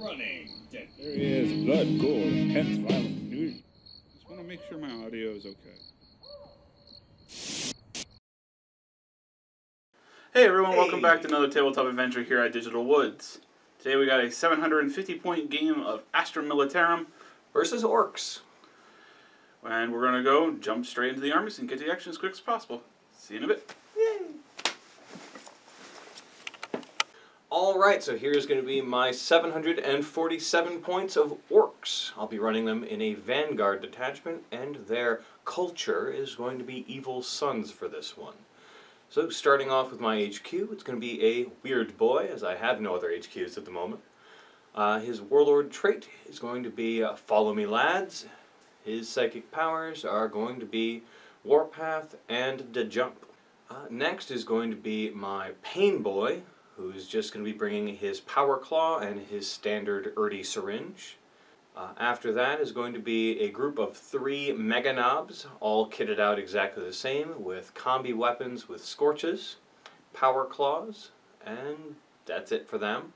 running. There he is, blood, gore, intense, violent, confusion. Just want to make sure my audio is okay. Hey everyone, welcome back to another tabletop adventure here at Digital Woods. Today we got a 750-point game of Astra Militarum versus Orks. And we're going to go jump straight into the armies and get the action as quick as possible. See you in a bit. Yay! Alright, so here's going to be my 747 points of Orks. I'll be running them in a Vanguard detachment, and their culture is going to be Evil Sunz for this one. So starting off with my HQ, it's going to be a Weirdboy, as I have no other HQs at the moment. His Warlord trait is going to be Follow Me Lads. His psychic powers are going to be Warpath and Da Jump. Next is going to be my Painboy, who's just going to be bringing his Power Klaw and his standard Erty Syringe. After that is going to be a group of 3 Meganobs, all kitted out exactly the same, with combi-weapons with Scorchas, Power Klaws, and that's it for them.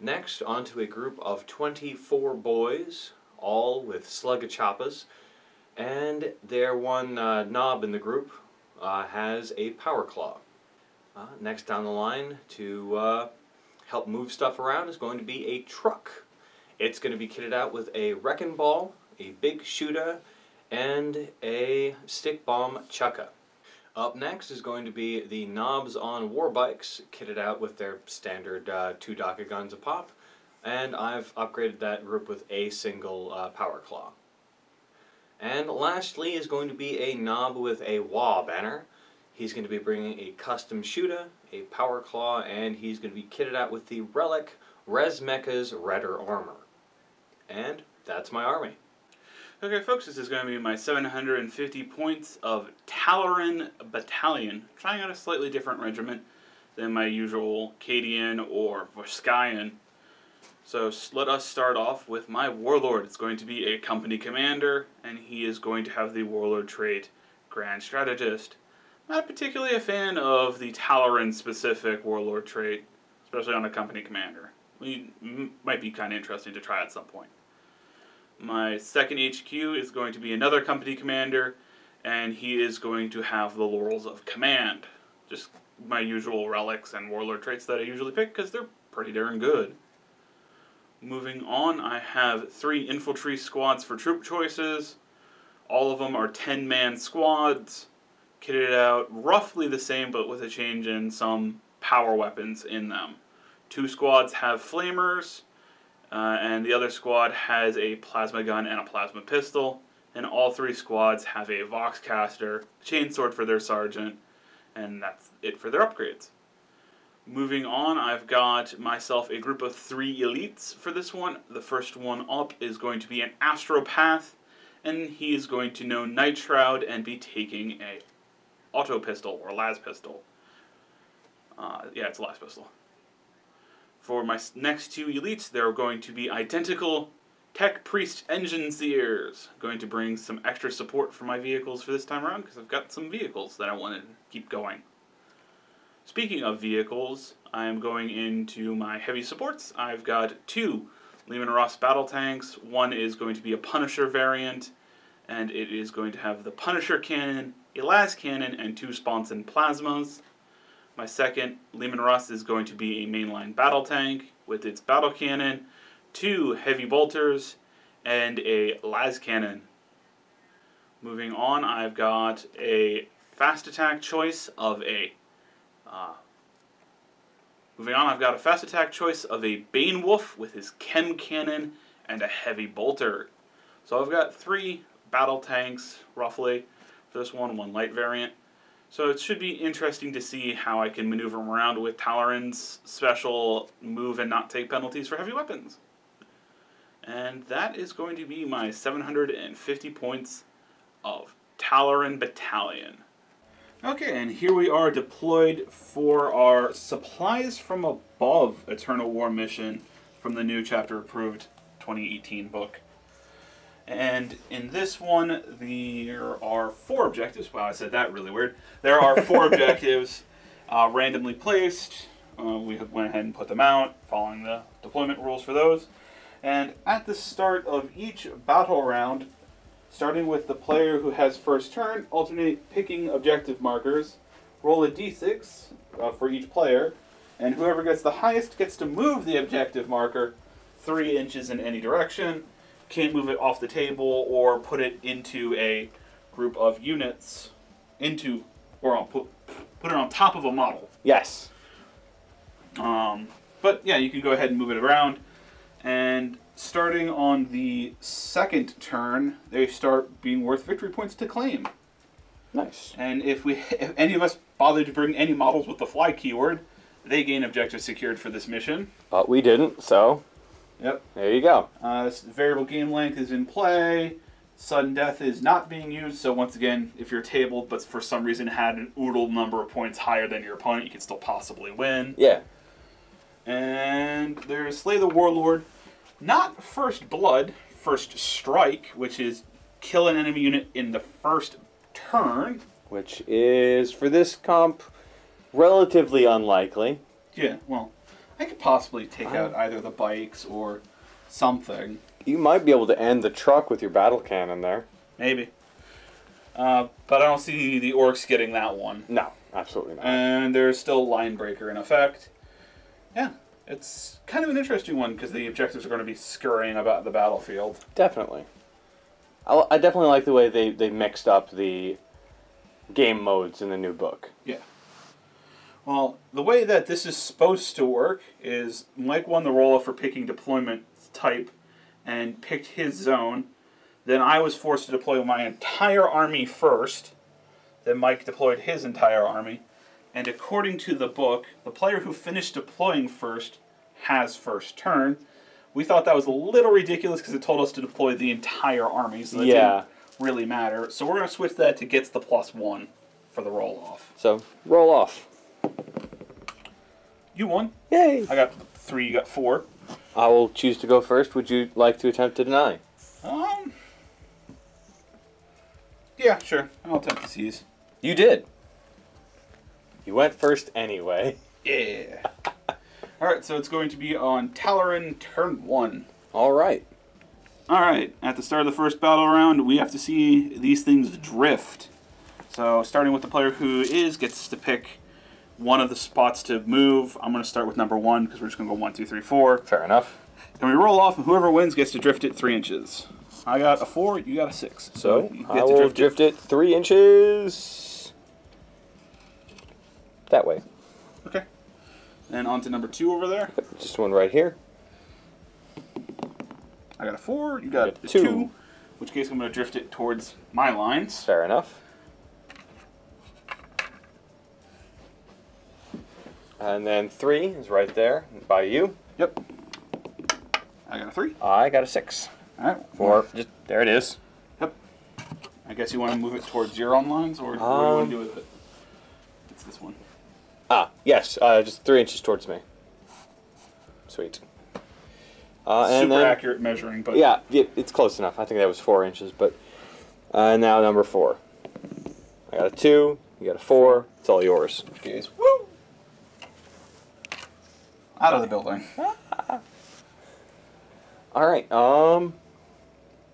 Next, onto a group of 24 boys, all with slugachoppas, and their one knob in the group has a Power Klaw. Next down the line to help move stuff around is going to be a truck. It's going to be kitted out with a wrecking ball, a big shoota, and a stick bomb chucka. Up next is going to be the Nobs on Warbikes, kitted out with their standard 2 Daka guns a pop, and I've upgraded that group with a single Power Klaw. And lastly is going to be a Nob with a Waaagh! Banner. He's going to be bringing a Kustom Shoota, a Power Klaw, and he's going to be kitted out with the relic Res Mecha's Redder Armor. And that's my army. Okay folks, this is going to be my 750 points of Taloran Battalion, trying out a slightly different regiment than my usual Cadian or Voxcaster. So let us start off with my Warlord. It's going to be a company commander, and he is going to have the Warlord trait Grand Strategist. Not particularly a fan of the Taloran-specific Warlord trait, especially on a company commander. It might be kind of interesting to try at some point. My second HQ is going to be another company commander, and he is going to have the Laurels of Command. Just my usual relics and Warlord traits that I usually pick, because they're pretty darn good. Moving on, I have 3 infantry squads for troop choices. All of them are 10-man squads. Kitted out roughly the same, but with a change in some power weapons in them. 2 squads have flamers, and the other squad has a plasma gun and a plasma pistol, and all 3 squads have a voxcaster, chainsword for their sergeant, and that's it for their upgrades. Moving on, I've got myself a group of 3 elites for this one. The first one up is going to be an astropath, and he is going to know Night Shroud and be taking a auto pistol or las pistol. Yeah, it's a las pistol. For my next 2 elites, they're going to be identical tech priest engine seers. I'm going to bring some extra support for my vehicles for this time around because I've got some vehicles that I want to keep going. Speaking of vehicles, I'm going into my heavy supports. I've got 2 Lehman Ross battle tanks. One is going to be a Punisher variant, and it is going to have the Punisher Cannon, a Las Cannon, and 2 Sponson Plasmas. My second Lehman Ross is going to be a mainline battle tank with its Battle Cannon, 2 Heavy Bolters, and a Las Cannon. Moving on, I've got a fast attack choice of a Bane Wolf with his Chem Cannon and a Heavy Bolter. So I've got 3 battle tanks, roughly, for this one, 1 light variant. So it should be interesting to see how I can maneuver them around with Taloran's special move and not take penalties for heavy weapons. And that is going to be my 750 points of Taloran Battalion. Okay, and here we are deployed for our Supplies from Above Eternal War mission from the new chapter approved 2018 book. And in this one, there are 4 objectives. Wow, I said that really weird. There are 4 objectives randomly placed. we went ahead and put them out, following the deployment rules for those. And at the start of each battle round, starting with the player who has first turn, alternate picking objective markers, roll a d6 for each player, and whoever gets the highest gets to move the objective marker 3 inches in any direction. Can't move it off the table or put it into a group of units, into or on, put it on top of a model. Yes. But yeah, you can go ahead and move it around. And starting on the second turn, they start being worth victory points to claim. Nice. And if any of us bother to bring any models with the fly keyword, they gain objectives secured for this mission. But we didn't, so. Yep. There you go. Variable game length is in play. Sudden death is not being used. So once again, if you're tabled, but for some reason had an oodle number of points higher than your opponent, you can still possibly win. Yeah. And there's Slay the Warlord. Not First Blood, First Strike, which is kill an enemy unit in the first turn. Which is, for this comp, relatively unlikely. Yeah, well, I could possibly take out either the bikes or something. You might be able to end the truck with your battle cannon there. Maybe. But I don't see the orcs getting that one. No, absolutely not. And there's still Line Breaker in effect. Yeah, it's kind of an interesting one because the objectives are going to be scurrying about the battlefield. Definitely. I definitely like the way they mixed up the game modes in the new book. Yeah. Well, the way that this is supposed to work is Mike won the roll for picking deployment type and picked his zone. Then I was forced to deploy my entire army first. Then Mike deployed his entire army. And according to the book, the player who finished deploying first has first turn. We thought that was a little ridiculous because it told us to deploy the entire army, so that didn't really matter. So we're going to switch that to gets the +1 for the roll off. So, roll off. You won. Yay. I got 3, you got 4. I will choose to go first. Would you like to attempt to deny? Yeah, sure. I'll attempt to seize. You did. You went first anyway. Yeah. Alright, so it's going to be on Taloran turn 1. Alright. Alright, at the start of the first battle round, we have to see these things drift. So starting with the player who gets to pick one of the spots to move. I'm going to start with number 1 because we're just going to go 1, 2, 3, 4. Fair enough. And we roll off, and whoever wins gets to drift it 3 inches. I got a 4, you got a 6. So you I will drift it 3 inches that way. Okay. And on to number 2 over there. Just one right here. I got a 4, you got a 2. In which case I'm going to drift it towards my lines. Fair enough. And then 3 is right there by you. Yep. I got a 3. I got a 6. All right. 4. Just, there it is. Yep. I guess you want to move it towards your own lines, or what do you want to do with it? It's this one. Ah, yes. Just 3 inches towards me. Sweet. And super accurate measuring, but yeah, it's close enough. I think that was 4 inches, but now number 4. I got a 2. You got a 4. It's all yours. Jeez. Woo! Out of the building. All right.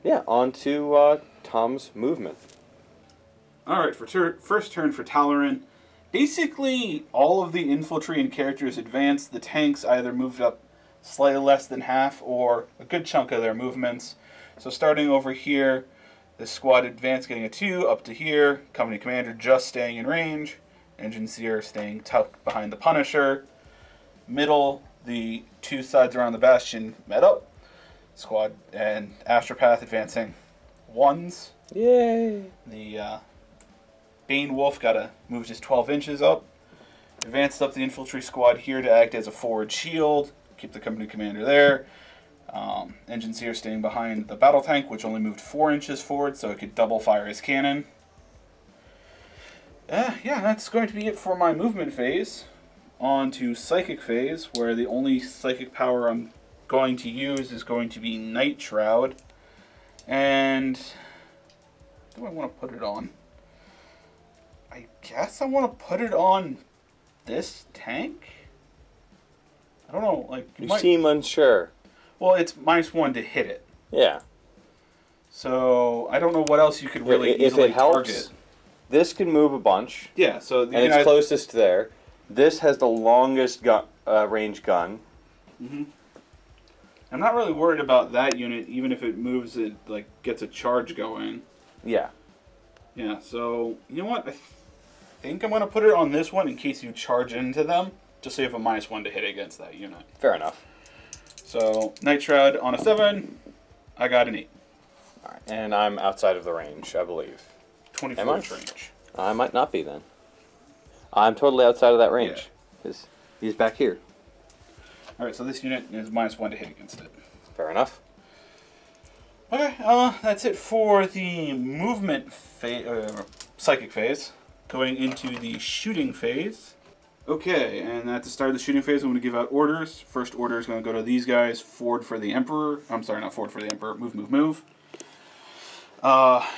Yeah, on to Tom's movement. All right, for first turn for Taloran, basically all of the infantry and characters advance. The tanks either moved up slightly less than half or a good chunk of their movements. So starting over here, the squad advance getting a 2 up to here. Company commander just staying in range. Engineer staying tucked behind the Punisher. Middle, the two sides around the bastion met up. Squad and astropath advancing 1s. Yay! The Bane Wolf moved his 12 inches up. Advanced up the infantry squad here to act as a forward shield. Keep the company commander there. Engines here staying behind the battle tank, which only moved 4 inches forward, so it could double fire his cannon. Yeah, that's going to be it for my movement phase. On to psychic phase, where the only psychic power I'm going to use is going to be Night Shroud. And do I want to put it on? I guess I want to put it on this tank. I don't know. Like you seem unsure. Well, it's -1 to hit it. Yeah. So I don't know what else you could really easily target. This can move a bunch. Yeah. So and it's closest there. This has the longest gun, range gun. Mm-hmm. I'm not really worried about that unit, even if it moves, it like gets a charge going. Yeah. Yeah. So you know what? I think I'm gonna put it on this one in case you charge into them, just so you have a -1 to hit against that unit. Fair enough. So Night Shroud on a 7, I got an 8. All right, and I'm outside of the range, I believe. 24 range. I might not be then. I'm totally outside of that range. Yeah. He's back here. All right, so this unit is -1 to hit against it. Fair enough. Okay, that's it for the movement phase, psychic phase. Going into the shooting phase. Okay, and at the start of the shooting phase, I'm going to give out orders. First order is going to go to these guys. Forward for the Emperor. I'm sorry, not forward for the Emperor. Move, move, move.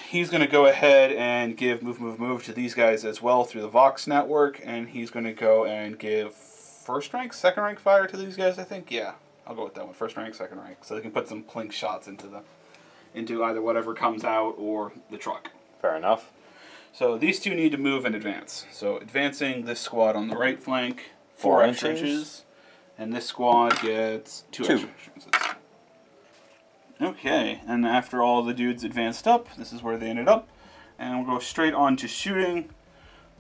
He's going to go ahead and give move, move, move to these guys as well through the Vox network. And he's going to go and give first rank, second rank fire to these guys, I think. Yeah, I'll go with that one. First rank, second rank. So they can put some plink shots into them, into either whatever comes out or the truck. Fair enough. So these two need to move and advance. So advancing this squad on the right flank, 4 extra inches, and this squad gets 2 extra inches. Okay, and after all the dudes advanced up, this is where they ended up. And we'll go straight on to shooting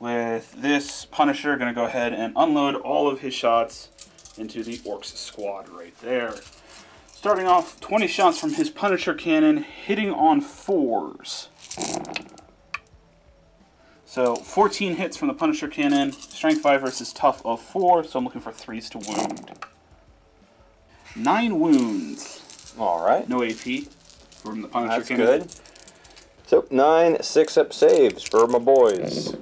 with this Punisher. Gonna go ahead and unload all of his shots into the Orks squad right there. Starting off, 20 shots from his Punisher Cannon, hitting on 4s. So 14 hits from the Punisher Cannon, strength 5 versus tough of 4, so I'm looking for 3s to wound. 9 wounds. Alright. No AP from the Punisher Cannon. That's good. So 9 6-up saves for my boys,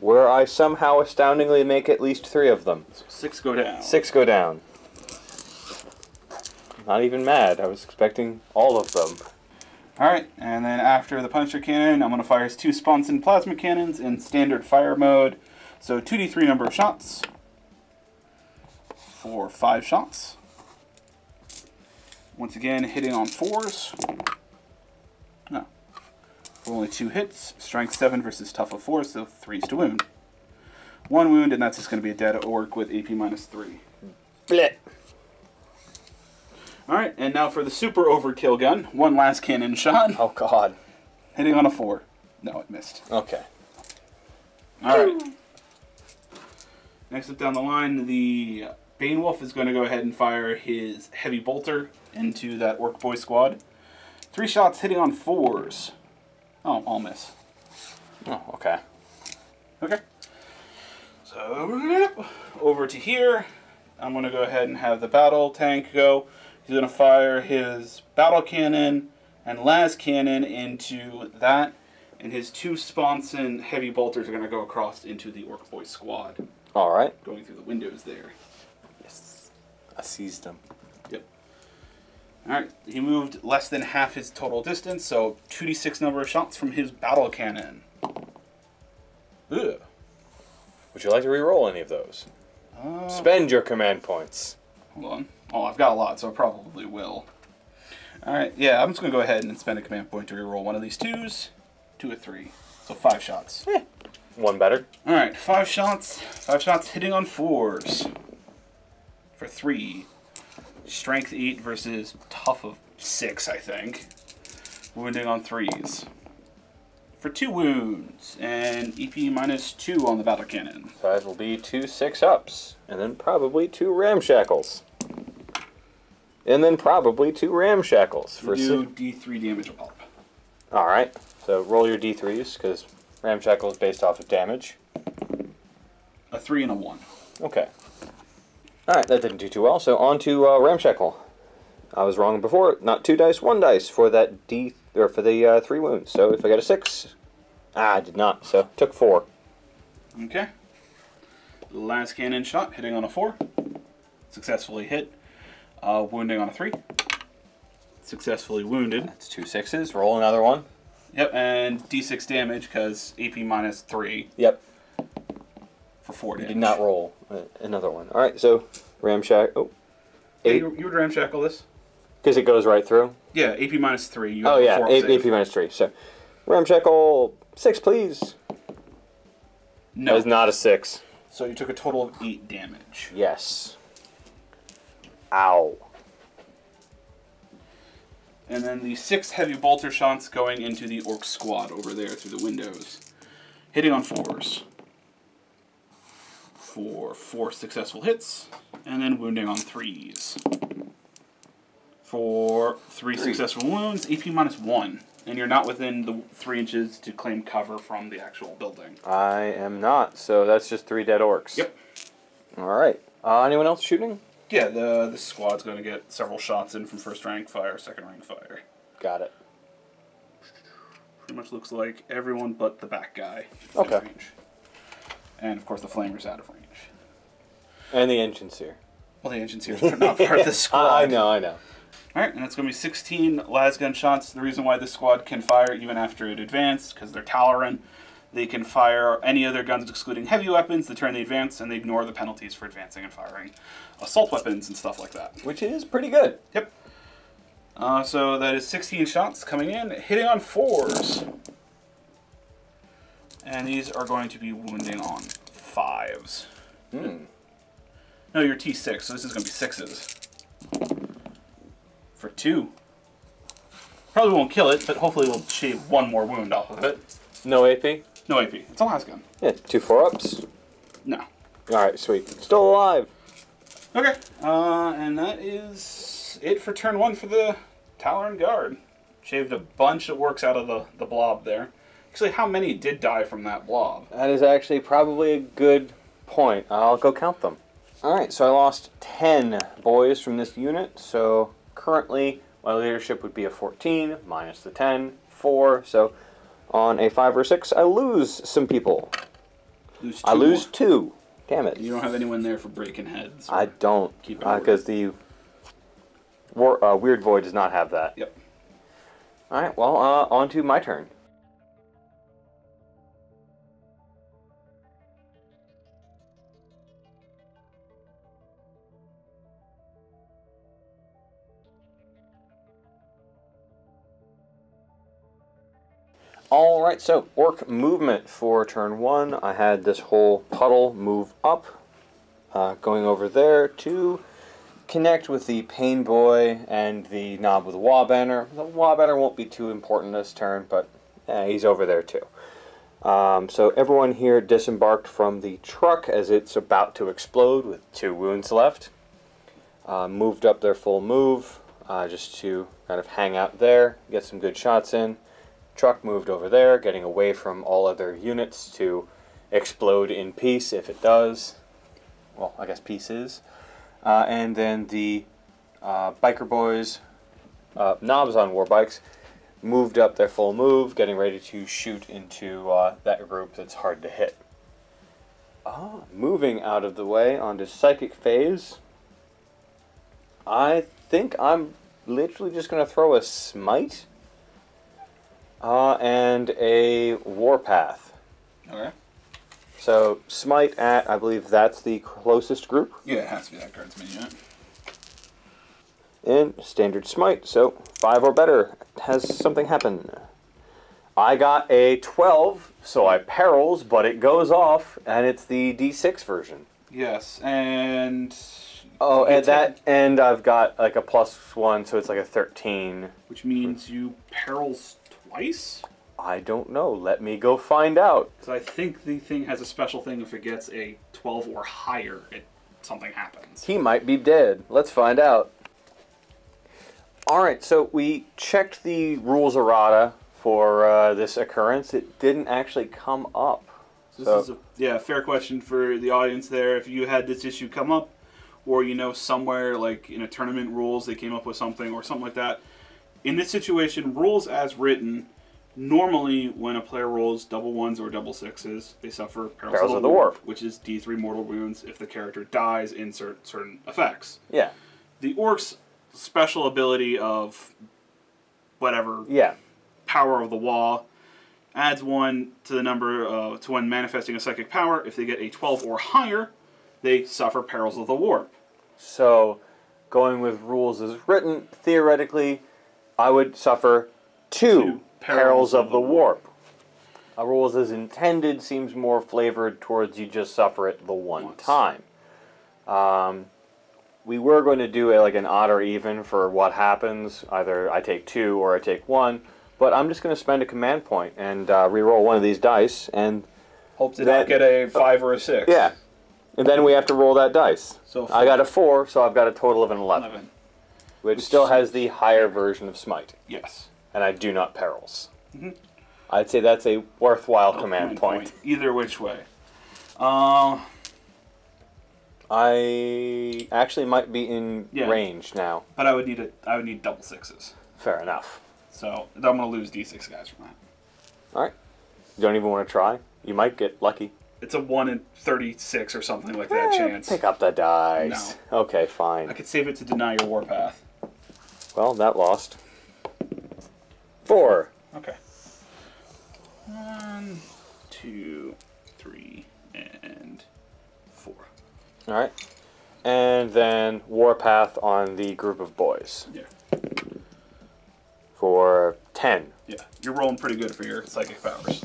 where I somehow astoundingly make at least 3 of them. So 6 go down. 6 go down. Not even mad, I was expecting all of them. Alright, and then after the Punisher Cannon, I'm going to fire his 2 Sponson Plasma Cannons in standard fire mode. So 2d3 number of shots. 5 shots. Once again, hitting on 4s. No. Only 2 hits. Strength 7 versus tough of 4, so 3s to wound. 1 wound, and that's just going to be a dead Orc with AP -3. Blech. Alright, and now for the super overkill gun. 1 last cannon shot. Oh, God. Hitting on a 4. No, it missed. Okay. Alright. Next up down the line, the Bane Wolf is going to go ahead and fire his Heavy Bolter into that Orc Boy squad. 3 shots hitting on 4s. Oh, all miss. Oh, okay. Okay. So, over to here. I'm going to go ahead and have the battle tank go. He's going to fire his Battle Cannon and Las Cannon into that, and his 2 Sponson Heavy Bolters are going to go across into the Orc Boy squad. All right. Going through the windows there. Yes. I seized them. Yep. All right. He moved less than half his total distance, so 2d6 number of shots from his Battle Cannon. Ugh. Would you like to re-roll any of those? Spend your command points. Hold on. Oh, I've got a lot, so I probably will. Alright, yeah, I'm just going to go ahead and spend a command point to reroll one of these 2s. 2 or 3. So 5 shots. Eh, 1 better. Alright, 5 shots. 5 shots hitting on 4s. For 3. Strength 8 versus tough of 6, I think. Wounding on 3s. For 2 wounds. And EP -2 on the Battle Cannon. So that will be 2 6-ups. And then probably 2 ramshackles. And then probably 2 ramshackles for D3 damage a pop. All right, so roll your D3s because ramshackle is based off of damage. A 3 and a 1. Okay. All right, that didn't do too well. So on to ramshackle. I was wrong before. Not 2 dice, 1 dice for that for the 3 wounds. So if I got a 6, I did not. So took 4. Okay. Last cannon shot hitting on a 4. Successfully hit. Wounding on a 3. Successfully wounded. That's 2 6s. Roll another one. Yep, and D6 damage because AP -3. Yep. for 4 damage. You did not roll another one. All right, so ramshackle. Oh, yeah, you would ramshackle this because it goes right through. Yeah, AP minus 3. You AP minus 3. So ramshackle 6, please. No, it's not a 6. So you took a total of 8 damage. Yes. Ow. And then the 6 heavy bolter shots going into the orc squad over there through the windows. Hitting on 4s. For 4 successful hits. And then wounding on 3s. For 3 successful wounds, AP minus 1. And you're not within the 3 inches to claim cover from the actual building. I am not, so that's just 3 dead orcs. Yep. All right. Anyone else shooting? Yeah, the squad's going to get several shots in from first rank fire, second rank fire. Got it. Pretty much looks like everyone but the back guy. Okay. Range. And, of course, the flamer's out of range. And the engine's here. Well, the engine's here is not part of the squad. I know. All right, and that's going to be 16 las gun shots. The reason why this squad can fire even after it advanced, because they're Taloran. They can fire any other guns excluding heavy weapons. They turn the advance, and they ignore the penalties for advancing and firing assault weapons and stuff like that. Which is pretty good. Yep. So that is 16 shots coming in, hitting on 4s. And these are going to be wounding on 5s. Mm. No, you're T6, so this is going to be 6s. For 2. Probably won't kill it, but hopefully we'll shave 1 more wound off of it. No AP? No AP. It's a last gun. Yeah, 2 4-ups? No. Alright, sweet. Still alive. Okay. And that is it for turn 1 for the Taloran Guard. Shaved a bunch of orcs out of the blob there. Actually, how many did die from that blob? That is actually probably a good point. I'll go count them. Alright, so I lost 10 boys from this unit, so currently my leadership would be a 14, minus the 10, 4, so on a 5 or 6, I lose some people. I lose 2. Damn it. You don't have anyone there for breaking heads. I don't. Because the Weirdboy does not have that. Yep. Alright, well, on to my turn. Alright, so orc movement for turn 1. I had this whole puddle move up, going over there to connect with the Painboy and the knob with the Waaagh! Banner. The Waaagh! Banner won't be too important this turn, but he's over there too. So everyone here disembarked from the truck as it's about to explode with 2 wounds left. Moved up their full move just to kind of hang out there, get some good shots in. Truck moved over there, getting away from all other units to explode in peace if it does. Well, I guess peace is. And then the biker boys, nobs on warbikes, moved up their full move, getting ready to shoot into that group that's hard to hit. Moving out of the way onto psychic phase. I think I'm literally just going to throw a smite. And a warpath. Okay. So, smite at, I believe that's the closest group. Yeah, it has to be that card's main unit. And standard smite, so 5 or better. Has something happen? I got a 12, so I perils, but it goes off, and it's the D6 version. Yes, and... Oh, and that, and I've got like a +1, so it's like a 13. Which means you perils... Ice? I don't know. Let me go find out. Because I think the thing has a special thing. If it gets a 12 or higher, something happens. He might be dead. Let's find out. Alright, so we checked the rules errata for this occurrence. It didn't actually come up. So this is a fair question for the audience there. If you had this issue come up, or somewhere like in a tournament rules they came up with something or something like that. In this situation, rules as written, normally when a player rolls double 1s or double 6s, they suffer perils of the warp, which is D3 mortal wounds if the character dies, insert certain effects. Yeah. The orc's special ability of whatever, power of the Waaagh, adds one to the number to when manifesting a psychic power. If they get a 12 or higher, they suffer perils of the warp. So, going with rules as written, theoretically, I would suffer two perils of the warp. Rules as intended seems more flavored towards you just suffer it the one time. We were going to do like an odd or even for what happens. Either I take two or I take one. But I'm just going to spend a command point and re-roll one of these dice and hope to not get a 5 or a 6. Yeah. And then we have to roll that dice. So I got a 4, so I've got a total of an 11. Which still has the higher version of smite. Yes. And I do not perils. Mm-hmm. I'd say that's a worthwhile command point. Either which way. I actually might be in range now. But I would need double 6s. Fair enough. So I'm going to lose D6 guys from that. All right. You don't even want to try? You might get lucky. It's a 1 in 36 or something like that chance. Pick up the dice. No. Okay, fine. I could save it to deny your warpath. Well, that lost. 4. Okay. 1, 2, 3, and 4. All right. And then warpath on the group of boys. Yeah. For 10. Yeah, you're rolling pretty good for your psychic powers.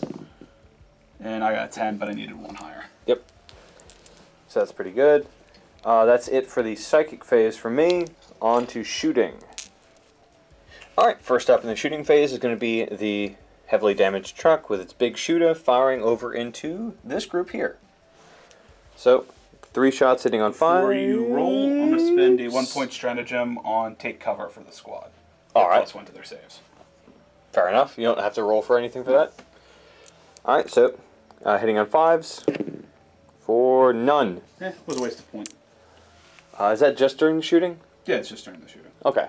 And I got 10, but I needed one higher. Yep. So that's pretty good. That's it for the psychic phase for me. On to shooting. Alright, first up in the shooting phase is going to be the heavily damaged truck with its big shoota firing over into this group here. So, 3 shots hitting on 5. Before you roll, I'm going to spend a 1-point stratagem on take cover for the squad. Alright. Plus 1 to their saves. Fair enough. You don't have to roll for anything for that. Alright, so hitting on 5s for none. Eh, was a waste of point. Is that just during the shooting? Yeah, it's just during the shooting. Okay.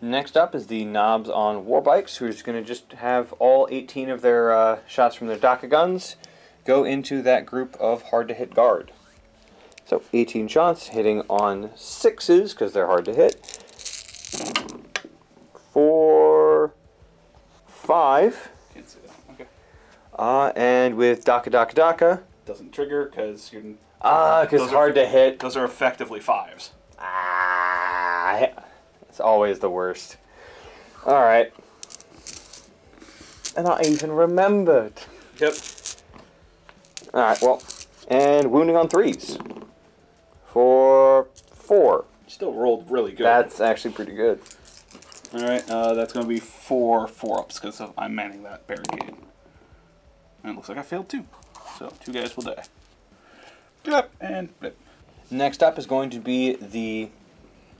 Next up is the Nobs on Warbikes, who's going to just have all 18 of their shots from their Daka guns go into that group of hard-to-hit guard. So 18 shots, hitting on 6s, because they're hard to hit. 4, 5. Can't see that. Okay. And with Daka. Doesn't trigger because you're. Because hard to hit. Those are effectively 5s. It's always the worst. All right. And I even remembered. Yep. All right. Well, and wounding on 3s. For 4. Still rolled really good. That's actually pretty good. All right, that's going to be 4 4-ups because I'm manning that barricade. And it looks like I failed too. So 2 guys will die. Blip and blip. Next up is going to be the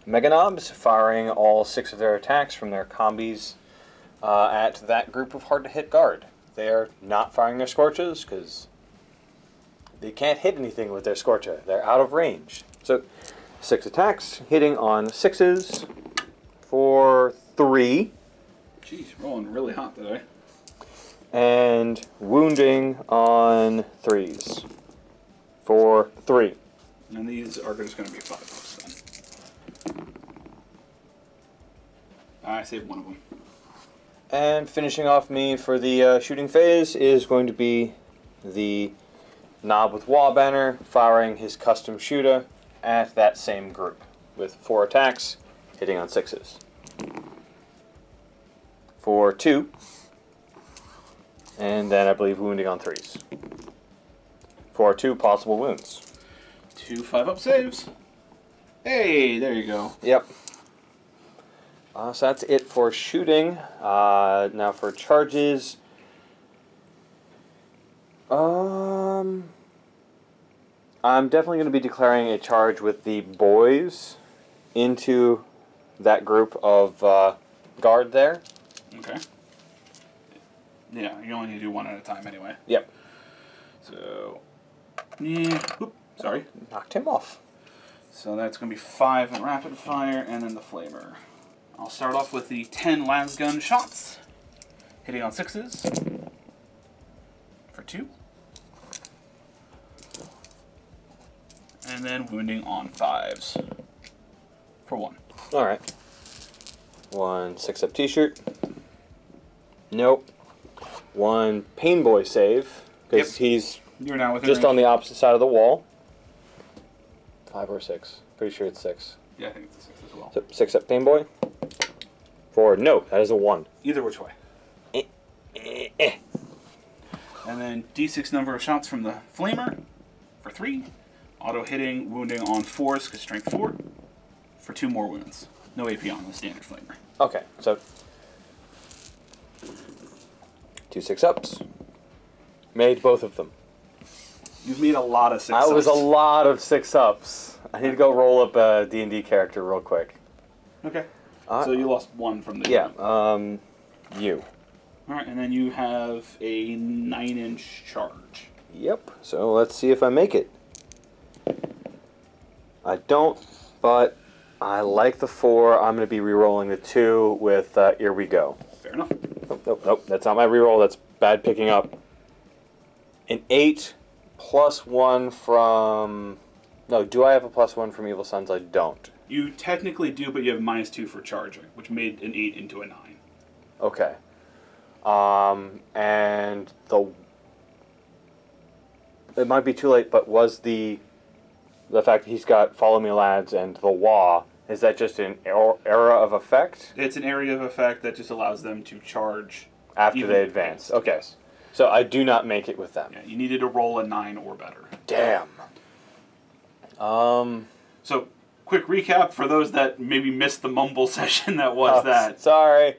Meganobs firing all 6 of their attacks from their combis at that group of hard-to-hit guard. They're not firing their Scorchas because they can't hit anything with their Scorcha. They're out of range. So 6 attacks, hitting on 6s. For 3. Jeez, rolling really hot today. And wounding on 3s. For 3. And these are just going to be 5-ups then. I saved one of them. And finishing off me for the shooting phase is going to be the Nob with Waaagh! Banner firing his kustom shoota at that same group with 4 attacks. Hitting on 6s. For 2. And then I believe wounding on 3s. For 2 possible wounds. 2 5-up saves. Hey, there you go. Yep. So that's it for shooting. Now for charges. I'm definitely going to be declaring a charge with the boys into that group of guard there. Okay. Yeah, you only need to do one at a time anyway. Yep. So, whoop, sorry. Knocked him off. So that's going to be 5 rapid fire and then the flamer. I'll start off with the 10 las gun shots. Hitting on 6s. For 2. And then wounding on 5s. For 1. All right. 1 6-up T-shirt Nope. One Painboy save, because he's just on the opposite side of the wall. 5 or 6. Pretty sure it's 6. Yeah, I think it's 6 as well. So 6 at Painboy. 4. No, that is a 1. Either which way. And then D6 number of shots from the flamer for 3. Auto hitting, wounding on 4s because strength 4 for 2 more wounds. No AP on the standard flamer. Okay, so 2 6-ups. Made both of them. You've made a lot of 6-ups. I was a lot of 6-ups. I need to go roll up a D&D character real quick. Okay. So you lost 1 from the... Yeah, you. All right, and then you have a 9-inch charge. Yep, so let's see if I make it. I don't, but I like the 4. I'm going to be re-rolling the 2 with Here We Go. Fair enough. Nope, that's not my re-roll. That's bad picking up. An 8 plus 1 from... No, do I have a plus 1 from Evil Sunz? I don't. You technically do, but you have minus 2 for charging, which made an 8 into a 9. Okay. And the... It might be too late, but was the fact that he's got Follow Me Lads and the Waaagh, is that just an era of effect? It's an area of effect that just allows them to charge after they advance. Okay. Yes. So I do not make it with them. Yeah, you needed to roll a 9 or better. Damn. So, quick recap for those that maybe missed the mumble session that was that. Sorry.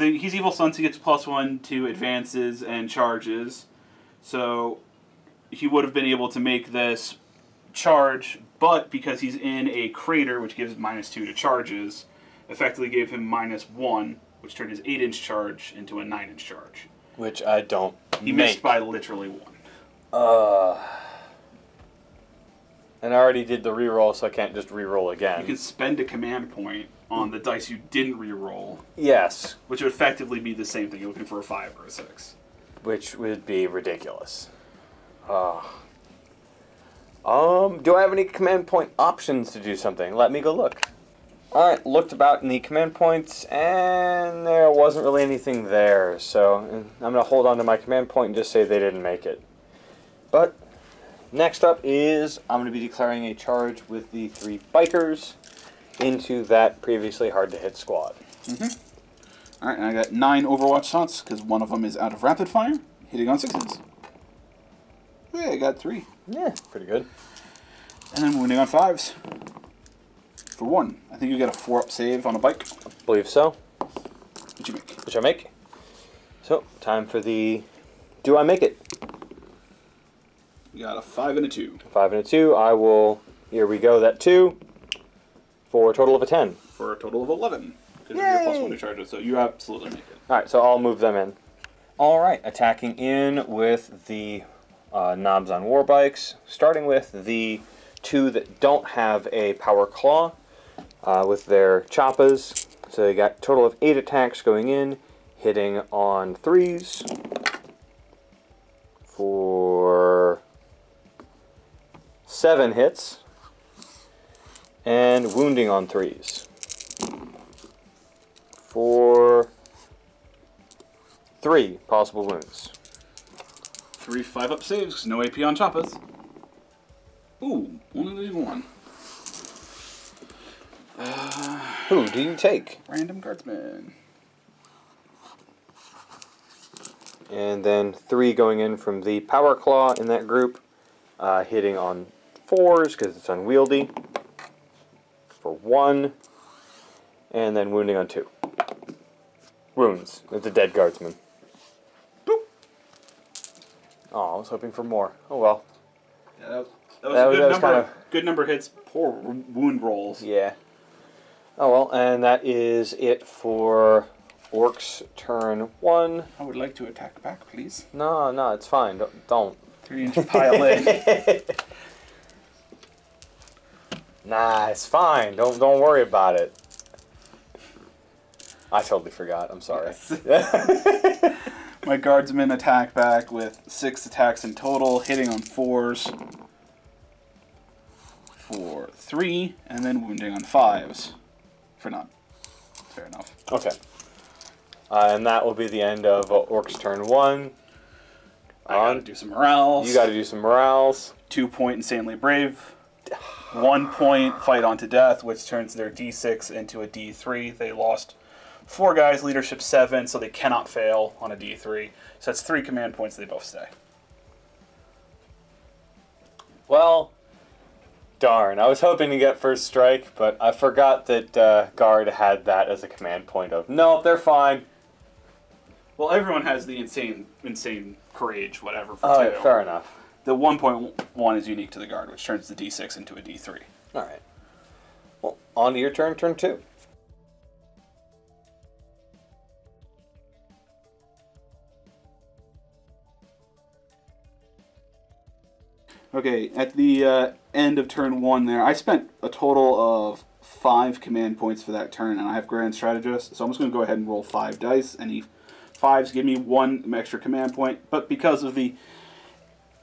He's Evil Sunz. He gets plus 1 to advances and charges. So he would have been able to make this charge, but because he's in a crater, which gives minus 2 to charges, effectively gave him minus 1, which turned his 8-inch charge into a 9-inch charge. Which I don't He make. Missed by literally 1. And I already did the reroll, so I can't just reroll again. You can spend a command point on the dice you didn't reroll. Yes. Which would effectively be the same thing. You're looking for a 5 or a 6. Which would be ridiculous. Do I have any command point options to do something? Let me go look. Alright, looked about in the command points, and there wasn't really anything there, so I'm going to hold on to my command point and just say they didn't make it. But next up is I'm going to be declaring a charge with the 3 bikers into that previously hard-to-hit squad. Mm-hmm. Alright, and I got 9 Overwatch shots, because one of them is out of rapid fire, hitting on 6s. Yeah, I got 3. Yeah, pretty good. And then wounding on 5s. For 1. I think you get a 4-up save on a bike. I believe so. Which you make. Which I make. So, time for the... Do I make it? You got a 5 and a 2. 5 and a 2. I will... Here we go, that 2. For a total of a 10. For a total of 11. Because you're plus 1 to charge it, so you absolutely make it. Alright, so I'll move them in. Alright, attacking in with the... Nobs on warbikes, starting with the 2 that don't have a Power Klaw with their choppas. So they got a total of 8 attacks going in, hitting on 3s for 7 hits, and wounding on 3s for 3 possible wounds. 3 5-up saves, because no AP on choppas. Ooh, only 1. Who do you take? Random guardsman. And then 3 going in from the Power Klaw in that group, hitting on 4s, because it's unwieldy, for 1, and then wounding on 2. Wounds. It's a dead guardsman. Oh, I was hoping for more. Oh, well. Yeah, that was a good number of hits, poor wound rolls. Yeah. Oh, well, and that is it for Orks turn 1. I would like to attack back, please. No, it's fine. Don't. 3-inch pile in. Nah, it's fine. Don't worry about it. I totally forgot. I'm sorry. Yes. My guardsmen attack back with 6 attacks in total, hitting on 4s for 3, and then wounding on 5s for none. Fair enough. Okay. And that will be the end of Orcs turn one. I gotta do some morales. You gotta do some morales. 2 point insanely brave. 1 point fight on to death, which turns their D6 into a D3. They lost 4 guys, leadership 7, so they cannot fail on a D3. So that's 3 command points. They both stay. Well, darn. I was hoping to get first strike, but I forgot that guard had that as a command point of, no, they're fine. Well, everyone has the insane courage, whatever, for 2. Right, fair enough. The 1.1 is unique to the guard, which turns the D6 into a D3. All right. Well, on to your turn, turn 2. Okay, at the end of turn 1 there, I spent a total of 5 command points for that turn, and I have Grand Strategist, so I'm just going to go ahead and roll 5 dice. Any 5s give me 1 extra command point, but because of the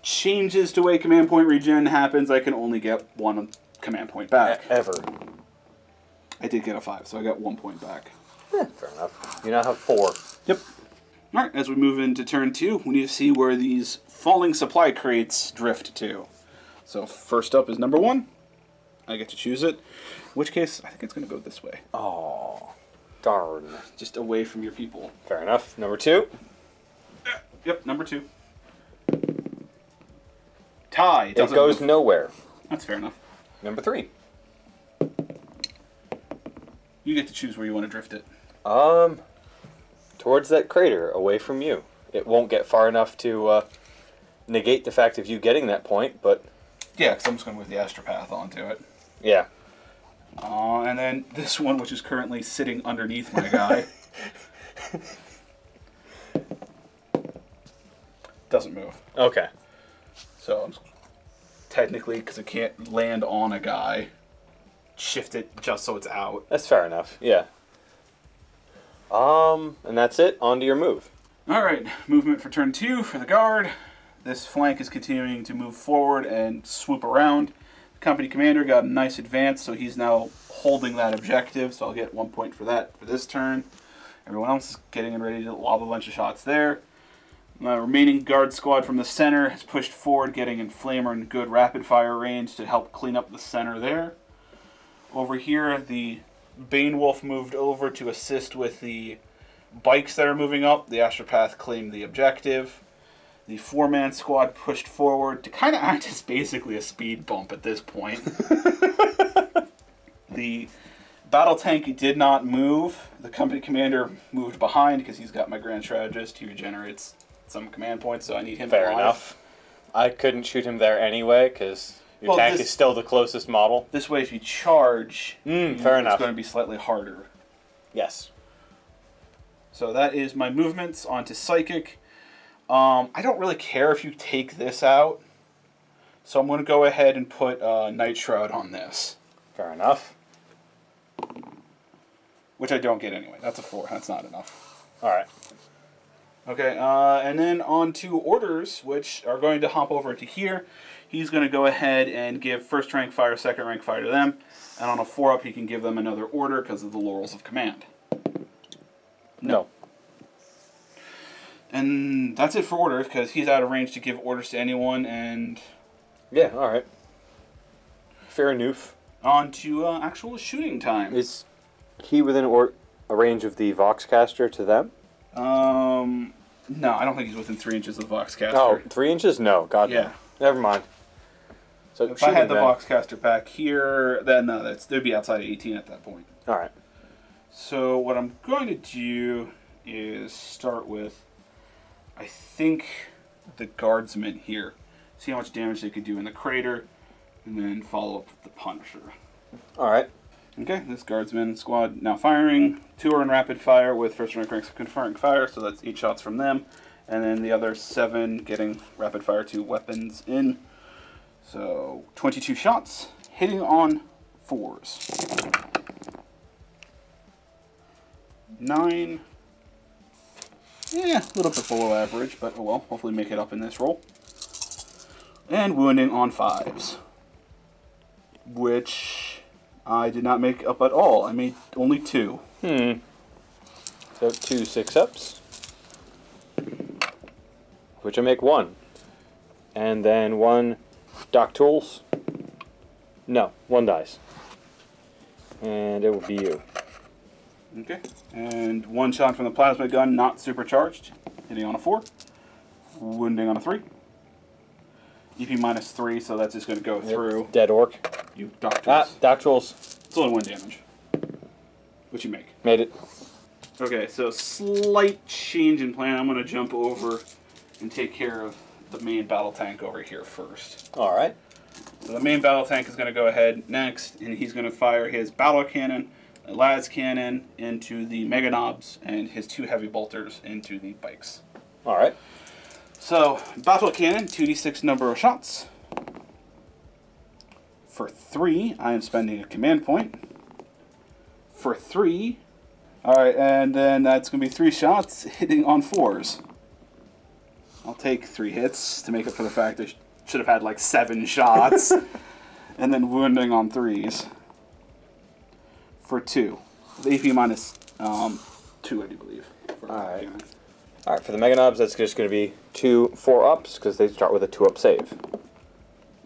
changes to way command point regen happens, I can only get 1 command point back. Ever. I did get a 5, so I got 1 point back. Yeah, fair enough. You now have 4. Yep. All right, as we move into turn 2, we need to see where these falling supply crates drift to. So first up is number 1. I get to choose it. In which case, I think it's going to go this way. Oh, darn. Just away from your people. Fair enough. Number 2? Yep, number 2. Tie. It goes nowhere. That's fair enough. Number 3. You get to choose where you want to drift it. Towards that crater, away from you. It won't get far enough to negate the fact of you getting that point, but... Yeah, because I'm just going to move the astropath onto it. Yeah. And then this one, which is currently sitting underneath my guy. Doesn't move. Okay. So, I'm technically, because it can't land on a guy, shift it just so it's out. That's fair enough, yeah. And that's it. On to your move. All right, movement for turn 2 for the guard. This flank is continuing to move forward and swoop around. The company commander got a nice advance, so he's now holding that objective, so I'll get 1 point for that for this turn. Everyone else is getting ready to lob a bunch of shots there. The remaining guard squad from the center has pushed forward, getting in flamer and good rapid fire range to help clean up the center there. Over here, the Bane Wolf moved over to assist with the bikes that are moving up. The astropath claimed the objective. The 4-man squad pushed forward to kind of act as basically a speed bump at this point. The battle tank did not move. The company commander moved behind because he's got my Grand Strategist. He regenerates some command points, so I need him. Fair enough. I couldn't shoot him there anyway because... Your tank is still the closest model. This way, if you charge, fair enough, it's going to be slightly harder. Yes. So that is my movements. Onto Psychic. I don't really care if you take this out. So I'm going to go ahead and put Night Shroud on this. Fair enough. Which I don't get anyway. That's a 4. That's not enough. All right. Okay, and then on to orders, which are going to hop over to here. He's going to go ahead and give first rank fire, second rank fire to them. And on a 4-up, he can give them another order because of the laurels of command. No. And that's it for orders because he's out of range to give orders to anyone. And yeah, all right. Fair enough. On to actual shooting time. Is he within a range of the voxcaster to them? No, I don't think he's within 3 inches of the voxcaster. Oh, 3 inches? No, God no. Yeah. Never mind. So if I had the voxcaster back here, then no, they'd be outside of 18 at that point. All right. So what I'm going to do is start with, I think, the guardsman here. See how much damage they could do in the crater, and then follow up with the Punisher. All right. Okay, this guardsman squad now firing. 2 are in rapid fire with first rank second rank fire, so that's 8 shots from them. And then the other 7 getting rapid fire 2 weapons in. So 22 shots, hitting on 4s. 9. Yeah, a little bit below average, but oh well, hopefully make it up in this roll. And wounding on 5s. Which I did not make up at all. I made only 2. So 2 6-ups, which I make one. And then one dock tools. No, one dies. And it will be you. Okay. And one shot from the plasma gun, not supercharged. Hitting on a 4. Wounding on a 3. EP minus 3, so that's just going to go through. Dead orc. You dock tools. Ah, dock tools. It's only 1 damage. What you make. Made it. Okay, so slight change in plan. I'm going to jump over and take care of the main battle tank over here first. Alright. So the main battle tank is going to go ahead next, and he's going to fire his Battle Cannon, Las Cannon into the Meganobs, and his 2 Heavy Bolters into the bikes. Alright. So, Battle Cannon, 2d6 number of shots. For 3, I am spending a command point. For 3, alright, and then that's going to be 3 shots hitting on 4s. I'll take 3 hits to make up for the fact I should have had like 7 shots. And then wounding on 3s. For 2. The AP minus 2, I do believe. Alright. Alright, for the Meganobs, that's just going to be 2 4-ups, because they start with a 2-up save.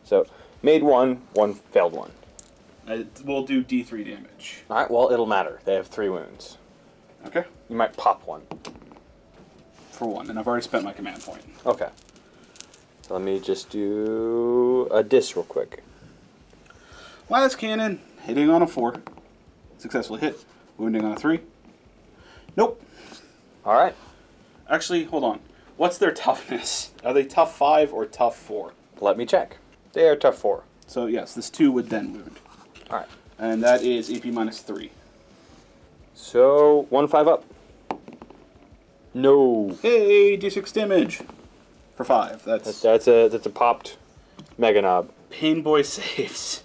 So, made 1, 1 failed 1. We'll do D3 damage. Alright, well, it'll matter. They have 3 wounds. Okay. You might pop 1. For 1, and I've already spent my command point. Okay. So let me just do a dis real quick. Last cannon, hitting on a 4. Successful hit, wounding on a 3. Nope. Alright. Actually, hold on. What's their toughness? Are they tough 5 or tough 4? Let me check. They are tough 4. So yes, this 2 would then wound. Alright. And that is EP minus 3. So, 1 5-up. No. Hey, D6 damage for 5. That's a popped Meganob. Painboy saves.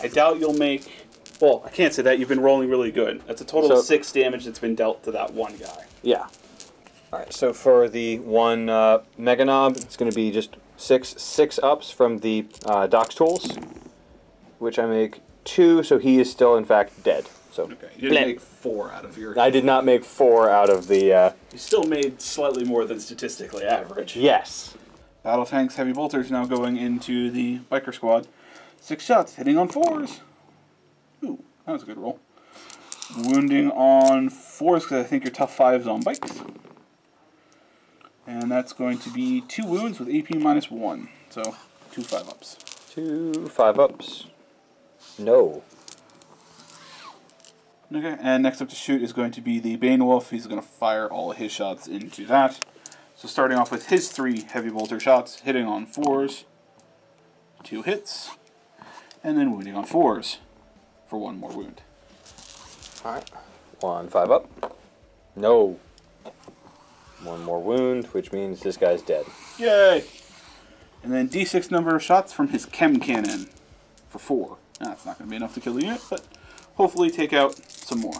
I doubt you'll make. Well, I can't say that. You've been rolling really good. That's a total of 6 damage that's been dealt to that one guy. Yeah. All right. So for the one Meganob, it's going to be just 6 6-ups from the Doc's tools, which I make 2. So he is still in fact dead. So okay, you didn't make 4 out of your... I did not make 4 out of the... You still made slightly more than statistically average. Yes. Battle tanks, heavy bolters now going into the biker squad. 6 shots, hitting on 4s. Ooh, that was a good roll. Wounding on 4s, because I think you're tough 5s on bikes. And that's going to be 2 wounds with AP minus 1. So, 2 5-ups. 2 5-ups. No. Okay, and next up to shoot is going to be the Bane Wolf. He's going to fire all of his shots into that. So starting off with his 3 heavy bolter shots, hitting on 4s, 2 hits, and then wounding on 4s for 1 more wound. Alright, 1 5-up. No. 1 more wound, which means this guy's dead. Yay! And then D6 number of shots from his Chem Cannon for 4. Now, that's not going to be enough to kill the unit, but... hopefully take out some more.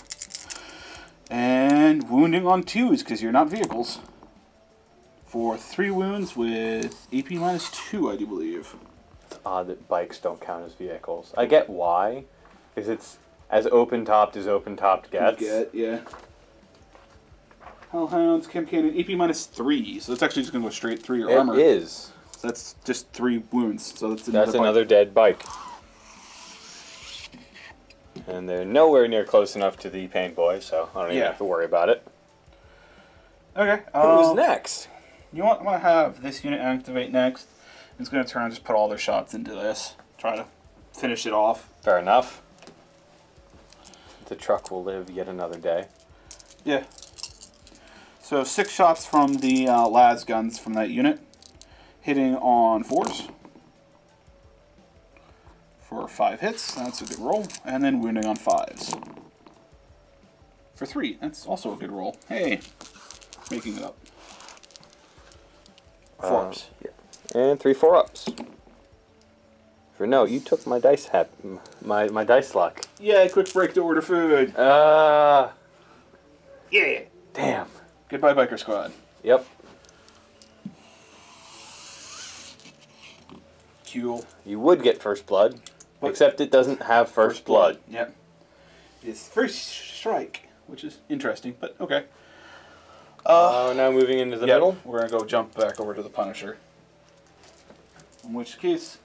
And wounding on 2s, because you're not vehicles. For 3 wounds with AP minus 2, I do believe. It's odd that bikes don't count as vehicles. I get why, because it's as open-topped as open-topped gets. Yeah. Hellhounds, Chem Cannon, AP minus 3. So that's actually just going to go straight through your armor. It is. So that's just 3 wounds. So that's another dead bike. And they're nowhere near close enough to the Painboy, so I don't even have to worry about it. Okay. Who's next? I'm going to have this unit activate next. It's going to turn and just put all their shots into this. Try to finish it off. Fair enough. The truck will live yet another day. Yeah. So 6 shots from the las guns from that unit. Hitting on 4s. For 5 hits, that's a good roll, and then wounding on 5s. For 3, that's also a good roll. Hey, making it up. 4-ups. Yeah. And 3 4-ups. For no, you took my dice hat, my dice luck. Yeah, quick break to order food. Yeah. Damn. Goodbye, biker squad. Yep. Cool. You would get first blood. Except it doesn't have first blood. Yep. is first strike, which is interesting, but okay. Now moving into the middle. We're going to go jump back over to the Punisher. In which case,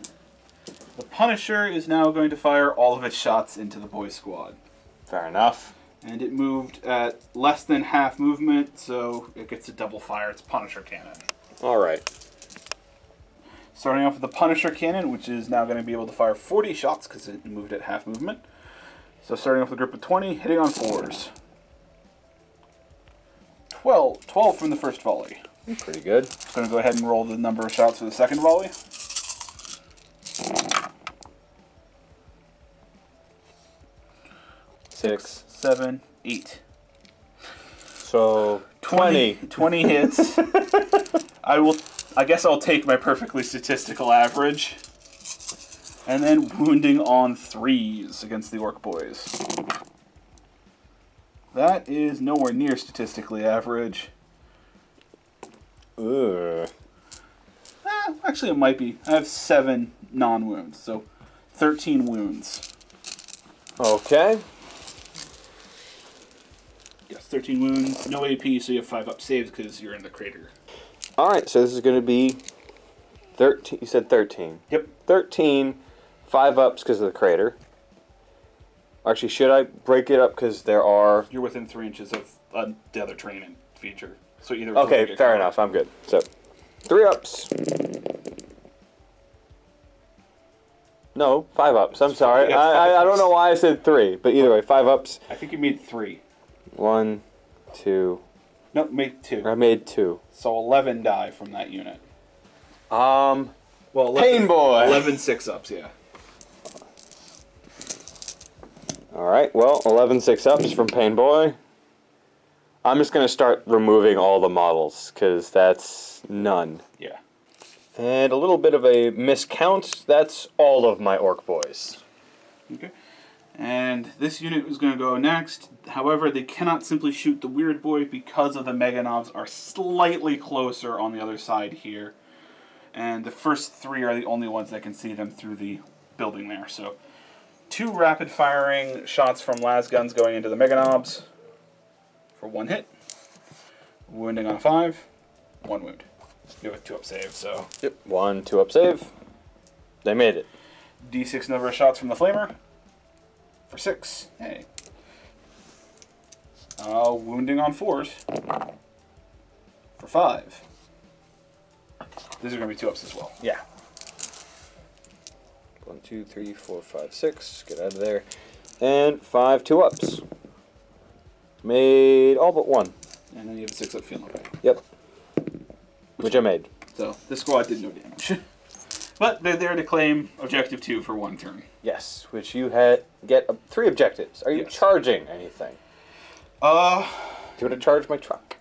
the Punisher is now going to fire all of its shots into the boy squad. Fair enough. And it moved at less than half movement, so it gets to double fire its Punisher Cannon. Alright. Starting off with the Punisher Cannon, which is now going to be able to fire 40 shots because it moved at half movement. So starting off with a group of 20, hitting on 4s. 12 from the first volley. Pretty good. I'm going to go ahead and roll the number of shots for the second volley. 6, 7, 8. So 20 hits. I guess I'll take my perfectly statistical average. And then wounding on 3s against the Orc boys. That is nowhere near statistically average. Ugh. Actually, it might be. I have 7 non-wounds, so 13 wounds. Okay. Yes, 13 wounds, no AP, so you have 5 up saves because you're in the crater. Alright, so this is going to be 13. You said 13. Yep. 13, 5 ups because of the crater. Actually, should I break it up because there are... You're within 3 inches of the other terrain feature. So either okay, fair enough. I'm good. So, 3 ups. No, 5 ups. I'm sorry. Yeah, I don't know why I said 3, but either way, 5 ups. I think you made 3. 1, 2. No, made 2. I made 2. So 11 die from that unit. Well, 11, Painboy. 11 6 ups. Yeah. All right. Well, 11 6 ups from Painboy. I'm just going to start removing all the models, because that's none. Yeah. And a little bit of a miscount, that's all of my Orc boys. Okay. And this unit is going to go next. However, they cannot simply shoot the Weirdboy because of the Meganobs are slightly closer on the other side here. And the first 3 are the only ones that can see them through the building there. So 2 rapid firing shots from las guns going into the Meganobs. 1 hit, wounding on 5, 1 wound. You have a 2 up save, so. Yep, 1, 2 up save. They made it. D6 number of shots from the flamer for 6. Hey. Wounding on 4s for 5. These are going to be 2 ups as well. Yeah. 1, 2, 3, 4, 5, 6. Get out of there. And 5 2 ups. Made all but 1. And then you have a 6 up feeling right. Yep. Which I made. So this squad did no damage. But they're there to claim objective 2 for 1 turn. Yes, which you had get 3 objectives. Are you charging anything? Do you want to charge my truck?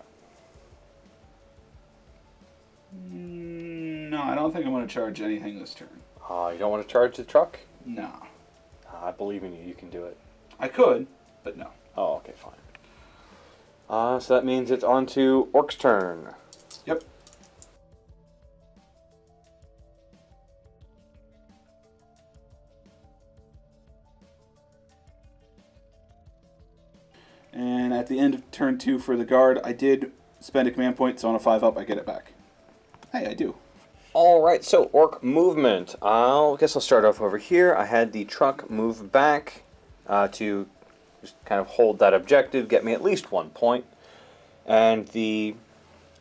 No, I don't think I'm going to charge anything this turn. You don't want to charge the truck? No. I believe in you. You can do it. I could, but no. Oh, okay, fine. So that means it's on to Orc's turn. Yep. And at the end of turn 2 for the guard, I did spend a command point, so on a 5 up, I get it back. Hey, I do. Alright, so Orc movement. I guess I'll start off over here. I had the truck move back to... just kind of hold that objective, get me at least 1 point. And the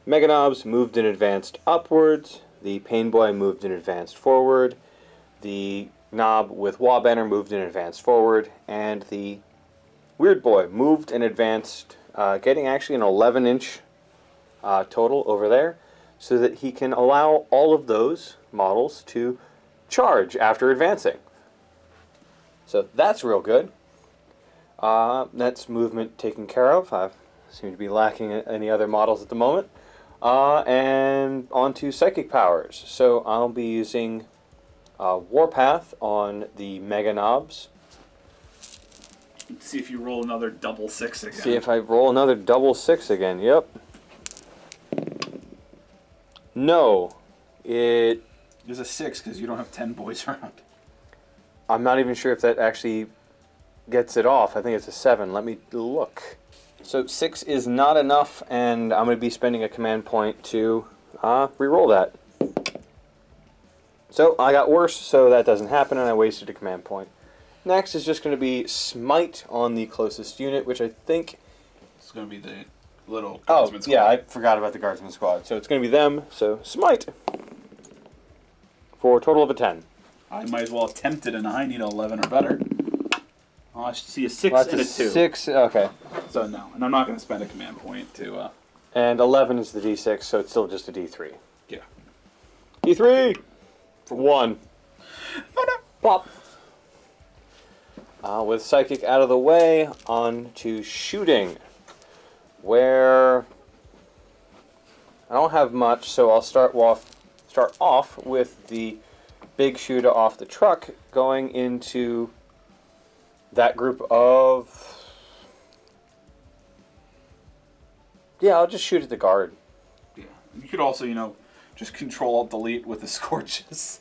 Meganobs moved and advanced upwards. The Painboy moved and advanced forward. The Nob with Waaagh! Banner moved and advanced forward. And the Weirdboy moved and advanced, getting actually an 11-inch total over there, so that he can allow all of those models to charge after advancing. So that's real good. That's movement taken care of. I seem to be lacking any other models at the moment. And on to psychic powers. So I'll be using Warpath on the Meganobs. Let's see if you roll another double 6 again. See if I roll another double 6 again, yep. No. It is a 6 because you don't have 10 boys around. I'm not even sure if that actually... gets it off. I think it's a 7. Let me look. So 6 is not enough, and I'm going to be spending a command point to re-roll that. So I got worse, so that doesn't happen, and I wasted a command point. Next is just going to be smite on the closest unit, which I think it's going to be the little guardsman squad. Yeah, I forgot about the guardsman squad. So it's going to be them, so smite. For a total of a 10. I might as well attempt it, and I need an 11 or better. I should see a 6 and a 2. 6, okay. So no, and I'm not going to spend a command point to... And 11 is the D6, so it's still just a D3. Yeah. D3! For 1. Oh no! Plop. With Psychic out of the way, on to shooting, where I don't have much, so I'll start off with the big shoota off the truck going into that group of... Yeah, I'll just shoot at the guard. Yeah, you could also, you know, just Control-Alt-Delete with the Scorchas.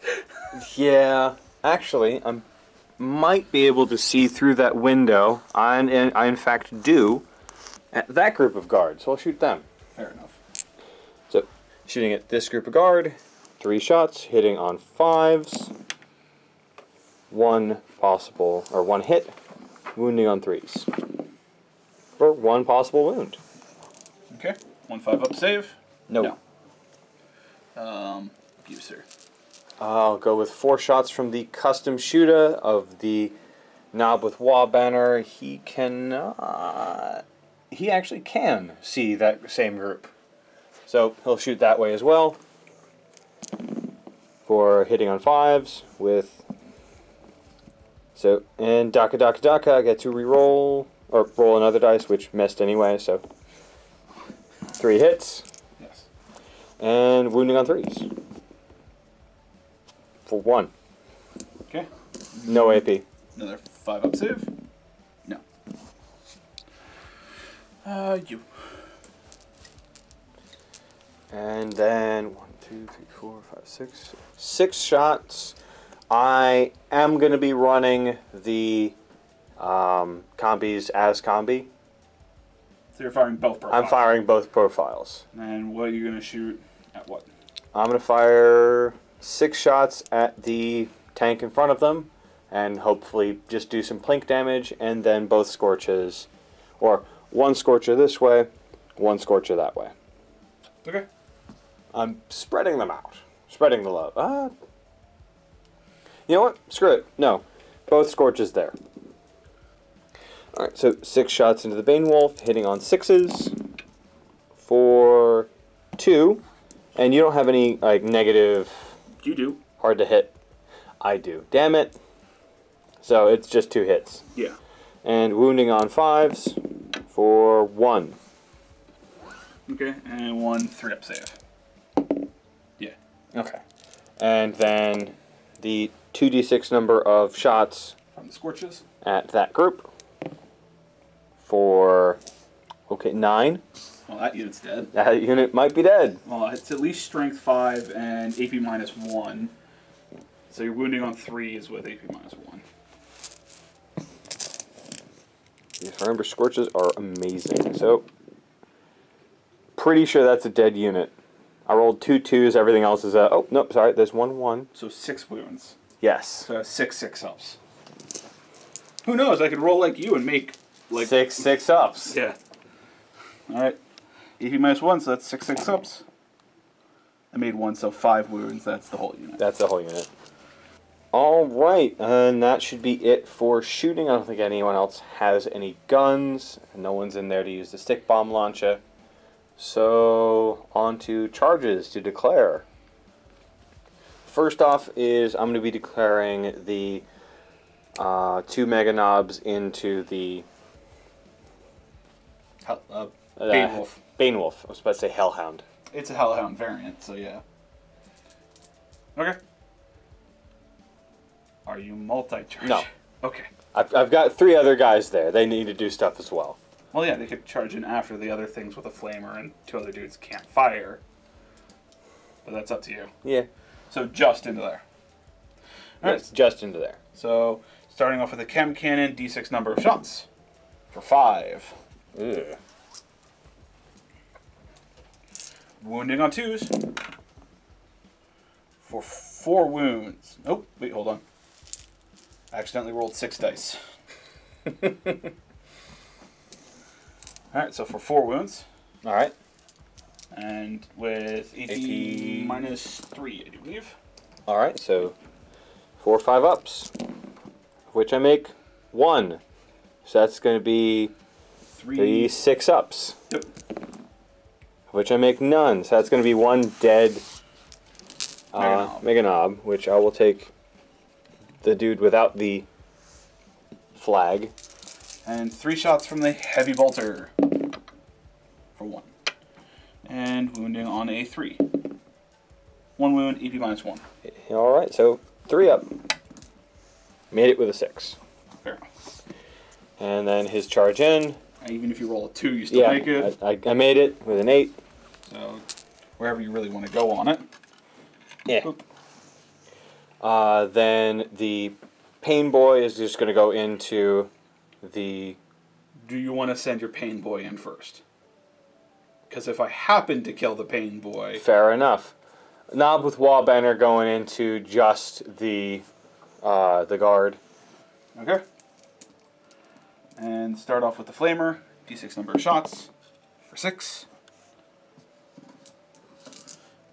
Yeah, actually, I'm... might be able to see through that window. I in fact do at that group of guards, so I'll shoot them. Fair enough. So shooting at this group of guard, 3 shots, hitting on 5s, 1 possible, or 1 hit, wounding on 3s. For 1 possible wound. Okay. 1 5 up save? No. You, sir. I'll go with 4 shots from the kustom shoota of the knob with Waaagh! Banner. He cannot... He actually can see that same group. So he'll shoot that way as well. For hitting on 5s with... So, and Daka Daka Daka, I get to re-roll, or roll another dice, which missed anyway, so... 3 hits. Yes. And wounding on 3s. For 1. Okay. No AP. Another 5 up save? No. You. And then 1, 2, 3, 4, 5, 6. 6 shots. I am going to be running the combis as combi. So you're firing both profiles? I'm firing both profiles. And what are you going to shoot at what? I'm going to fire... 6 shots at the tank in front of them, and hopefully just do some plink damage, and then both Scorchas, or 1 Scorcher this way, 1 Scorcher that way. Okay. I'm spreading them out. Spreading the love. You know what? Screw it. No. Both Scorchas there. Alright, so 6 shots into the Bane Wolf, hitting on 6s for 2, and you don't have any, like, negative... You do. Hard to hit. I do. Damn it. So it's just 2 hits. Yeah. And wounding on 5s for 1. Okay, and 1 3 up save. Yeah. Okay. And then the 2d6 number of shots from the Scorchas at that group for, okay, 9. Well, that unit's dead. That unit might be dead. Well, it's at least strength 5 and AP minus 1. So you're wounding on 3s with AP minus 1. If I remember, Scorchas are amazing. So, pretty sure that's a dead unit. I rolled 2 2s, everything else is a... Oh, nope, sorry, there's 1 1. So 6 wounds. Yes. So 6 6 ups. Who knows, I could roll like you and make... like 6 6 ups. Yeah. Alright. AP minus 1, so that's 6 6 ups. I made 1, so 5 wounds. That's the whole unit. That's the whole unit. Alright, and that should be it for shooting. I don't think anyone else has any guns. No one's in there to use the stick bomb launcher. So, on to charges to declare. First off is I'm going to be declaring the 2 Meganobs into the... Bane Wolf. Bane Wolf. I was about to say Hellhound. It's a Hellhound variant, so yeah. Okay. Are you multi-charge? No. Okay. I've got 3 other guys there. They need to do stuff as well. Well, yeah, they could charge in after the other things with a flamer, and 2 other dudes can't fire. But that's up to you. Yeah. So just into there. All right. Yes, just into there. So Starting off with a Chem Cannon, D6 number of shots for 5. Ugh. Wounding on 2s for 4 wounds. Nope, wait, hold on. I accidentally rolled 6 dice. Alright, so for 4 wounds. Alright. And with AP minus 3, I do believe. Alright, so 4 or 5 ups, which I make 1. So that's going to be 3 6 ups. Yep. Which I make none. So that's going to be 1 dead Meganob, which I will take the dude without the flag. And 3 shots from the Heavy Bolter for 1. And wounding on a 3. 1 wound, EP minus 1. Alright, so 3 up. Made it with a 6. Fair enough. And then his charge in. Even if you roll a 2, you still make it. I made it with an 8. So, wherever you really want to go on it. Yeah. Then the Painboy is just going to go into the... Do you want to send your Painboy in first? Because if I happen to kill the Painboy... Fair enough. Nob with Waaagh! Banner going into just the guard. Okay. And start off with the flamer. D6 number of shots for 6.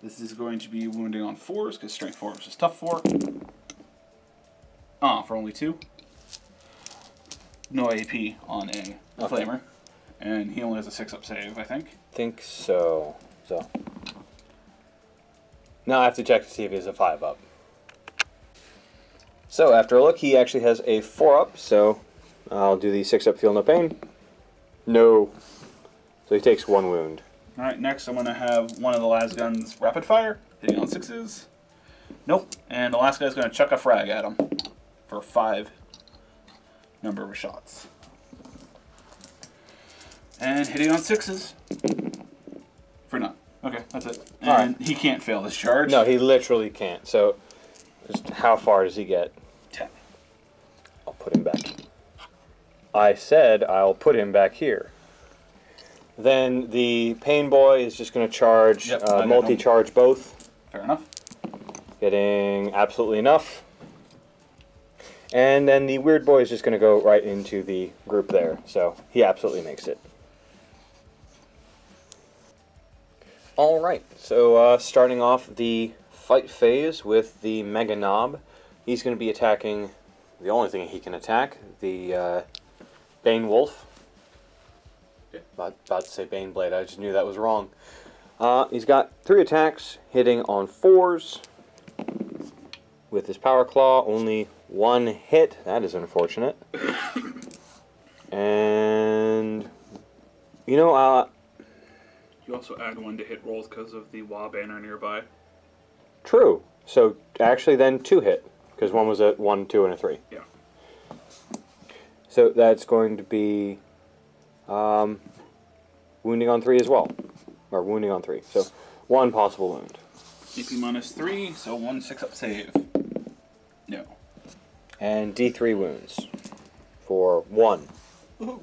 This is going to be wounding on 4s because strength 4 is tough 4. For only 2. No AP on a flamer. And he only has a 6-up save, I think. Think so. So now I have to check to see if he has a 5-up. So after a look, he actually has a 4-up, so I'll do the 6-up feel no pain. No. So he takes 1 wound. Alright, next I'm going to have one of the last guns rapid fire, hitting on 6s. Nope. And the last guy's going to chuck a frag at him for 5 number of shots. And hitting on 6s for none. Okay, that's it. And he can't fail this charge. No, he literally can't. So just how far does he get? 10. I'll put him back. I said I'll put him back here. Then the Painboy is just going to charge, multi-charge both. Fair enough. Getting absolutely enough. And then the Weirdboy is just going to go right into the group there. So he absolutely makes it. Alright, so starting off the fight phase with the Meganob. He's going to be attacking the only thing he can attack, the... Bane Wolf. Yeah. About to say Bane Blade, I just knew that was wrong. He's got 3 attacks, hitting on 4s. With his Power Klaw, only 1 hit. That is unfortunate. And, you know, you also add 1 to hit rolls because of the Waaagh! Banner nearby. True. So, actually then 2 hit, because 1 was a 1, 2, and a 3. Yeah. So that's going to be wounding on 3 as well. Or wounding on 3. So 1 possible wound. DP minus 3, so 1 6-up save. No. And D3 wounds for 1. Ooh.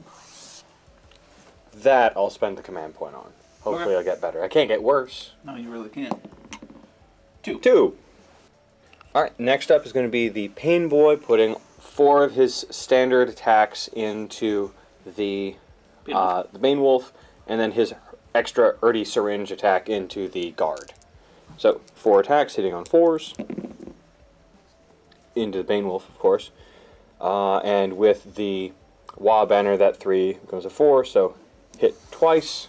That I'll spend the command point on. Hopefully I'll get better. I can't get worse. No, you really can't. 2. Alright, next up is going to be the Painboy putting 4 of his standard attacks into the Bane Wolf, and then his extra Erty Syringe attack into the guard. So 4 attacks hitting on 4s into the Bane Wolf, of course, and with the Waaagh! Banner, that 3 becomes a 4, so hit twice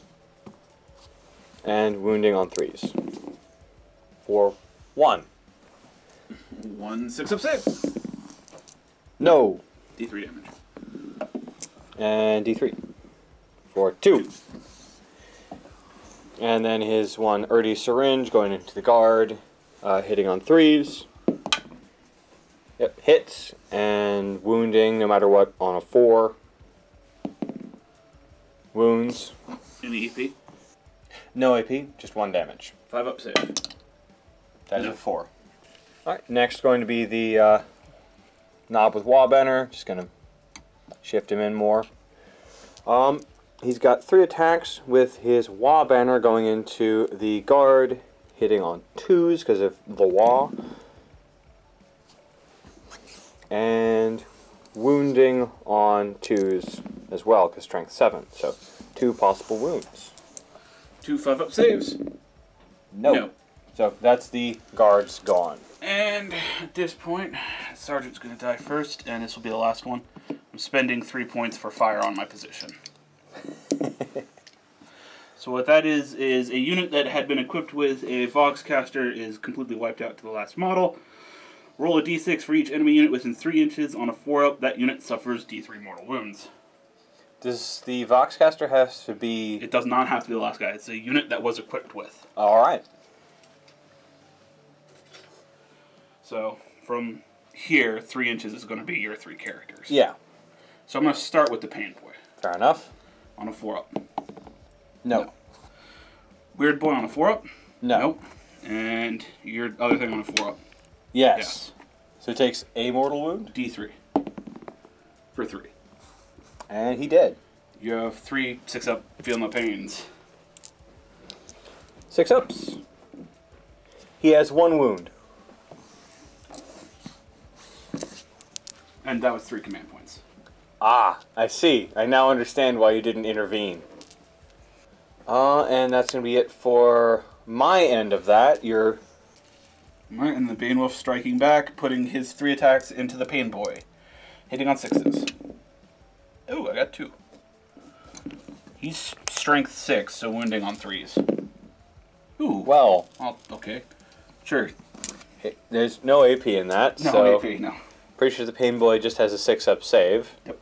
and wounding on 3s for 1. 1 6-up save. No. D3 damage. And D3. For 2. And then his 1 Erty Syringe going into the guard, hitting on 3s. Yep, hits. And wounding, no matter what, on a 4. Wounds. Any AP? No AP, just 1 damage. 5-up save. That is a 4. Alright, next going to be the Nob with Waaagh! Banner, just gonna shift him in more. He's got 3 attacks with his Waaagh! Banner going into the guard, hitting on 2s because of the Waaagh, and wounding on 2s as well because strength 7. So 2 possible wounds. 2 5-up saves. No. So that's the guard's gone. And at this point, Sergeant's going to die first, and this will be the last one. I'm spending 3 points for fire on my position. So what that is a unit that had been equipped with a voxcaster is completely wiped out to the last model. Roll a d6 for each enemy unit within 3 inches. On a 4-up, that unit suffers d3 mortal wounds. Does the voxcaster have to be... It does not have to be the last guy. It's a unit that was equipped with. All right. So from here, 3 inches is going to be your 3 characters. Yeah. So I'm going to start with the Painboy. Fair enough. On a 4-up. No. Weirdboy on a 4-up? No. Nope. And your other thing on a 4-up? Yes. Yeah. So it takes a mortal wound? D3. For 3. And he did. You have 3 6-up, feel no pains. 6-ups. He has 1 wound. And that was 3 command points. Ah, I see. I now understand why you didn't intervene. And that's going to be it for my end of that. You're... Alright, and the Bane Wolf striking back, putting his 3 attacks into the Painboy. Hitting on 6s. Oh, I got 2. He's strength 6, so wounding on 3s. Ooh. Well. Okay. Sure. It, there's no AP in that. No so AP, no. Pretty sure the Painboy just has a 6-up save. Yep.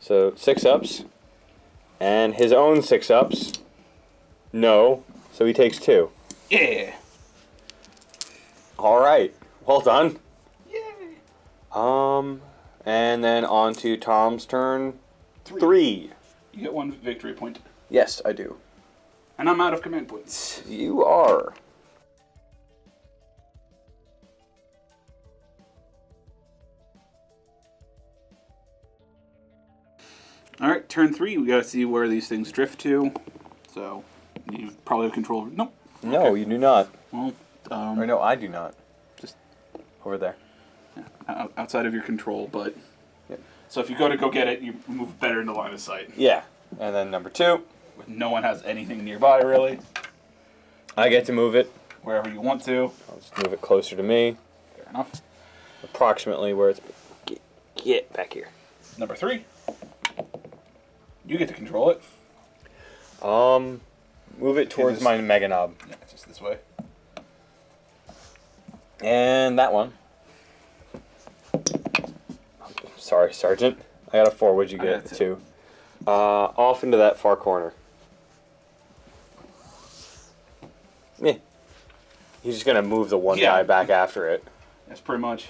So 6-ups. And his own 6-ups. No. So he takes 2. Yeah. All right. Well done. Yay. And then on to Tom's turn. 3. You get 1 victory point. Yes, I do. And I'm out of command points. You are. All right, turn 3. We gotta see where these things drift to. So you probably have control over. Nope. No, okay. You do not. Well, or no, I do not. Just over there. Yeah, outside of your control, but. Yep. So if you go to go get it, you move better into line of sight. Yeah. And then number 2. No one has anything nearby, really. I get to move it wherever you want to. I'll just move it closer to me. Fair enough. Approximately where it's. Get back here. Number 3. You get to control it. Move it towards my Meganob. Yeah, just this way. And that one. Sorry, Sergeant. I got a 4. What'd you get? 2. Off into that far corner. Meh. He's just gonna move the one guy back after it. That's pretty much.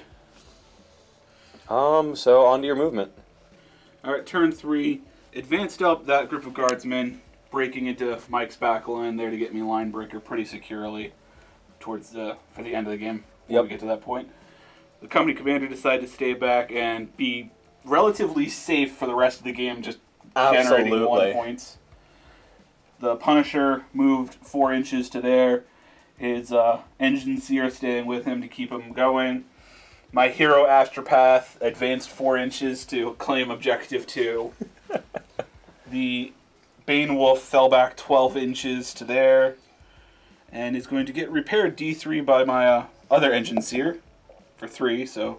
So on to your movement. All right, turn 3. Advanced up that group of guardsmen, breaking into Mike's back line there to get me line breaker pretty securely towards the for the end of the game. Yep. We get to that point. The company commander decided to stay back and be relatively safe for the rest of the game, just generating 1 points. The Punisher moved 4 inches to there. His engineer staying with him to keep him going. My hero astropath advanced 4 inches to claim objective 2. The Bane Wolf fell back 12 inches to there, and is going to get repaired D3 by my other engine seer for 3, so...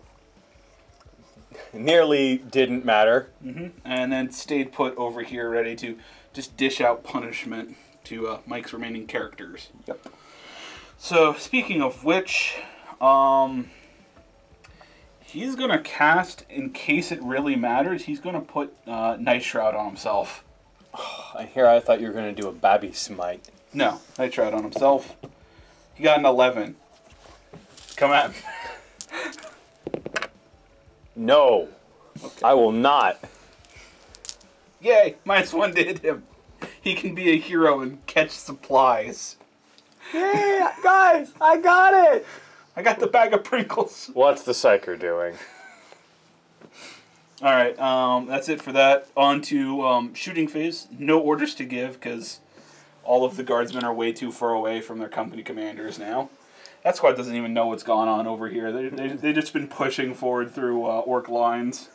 Nearly didn't matter. Mm-hmm. And then stayed put over here, ready to just dish out punishment to Mike's remaining characters. Yep. So, speaking of which, he's going to cast, in case it really matters, he's going to put Night Shroud on himself. I thought you were going to do a Babby Smite. No, Night Shroud on himself. He got an 11. Come at me. No. Okay. I will not. Yay, -1 to hit him. He can be a hero and catch supplies. Yeah, guys, I got it. I got the bag of Pringles. What's the psyker doing? All right, that's it for that. On to shooting phase. No orders to give because all of the guardsmen are way too far away from their company commanders now. That squad doesn't even know what's gone on over here. They've just been pushing forward through orc lines,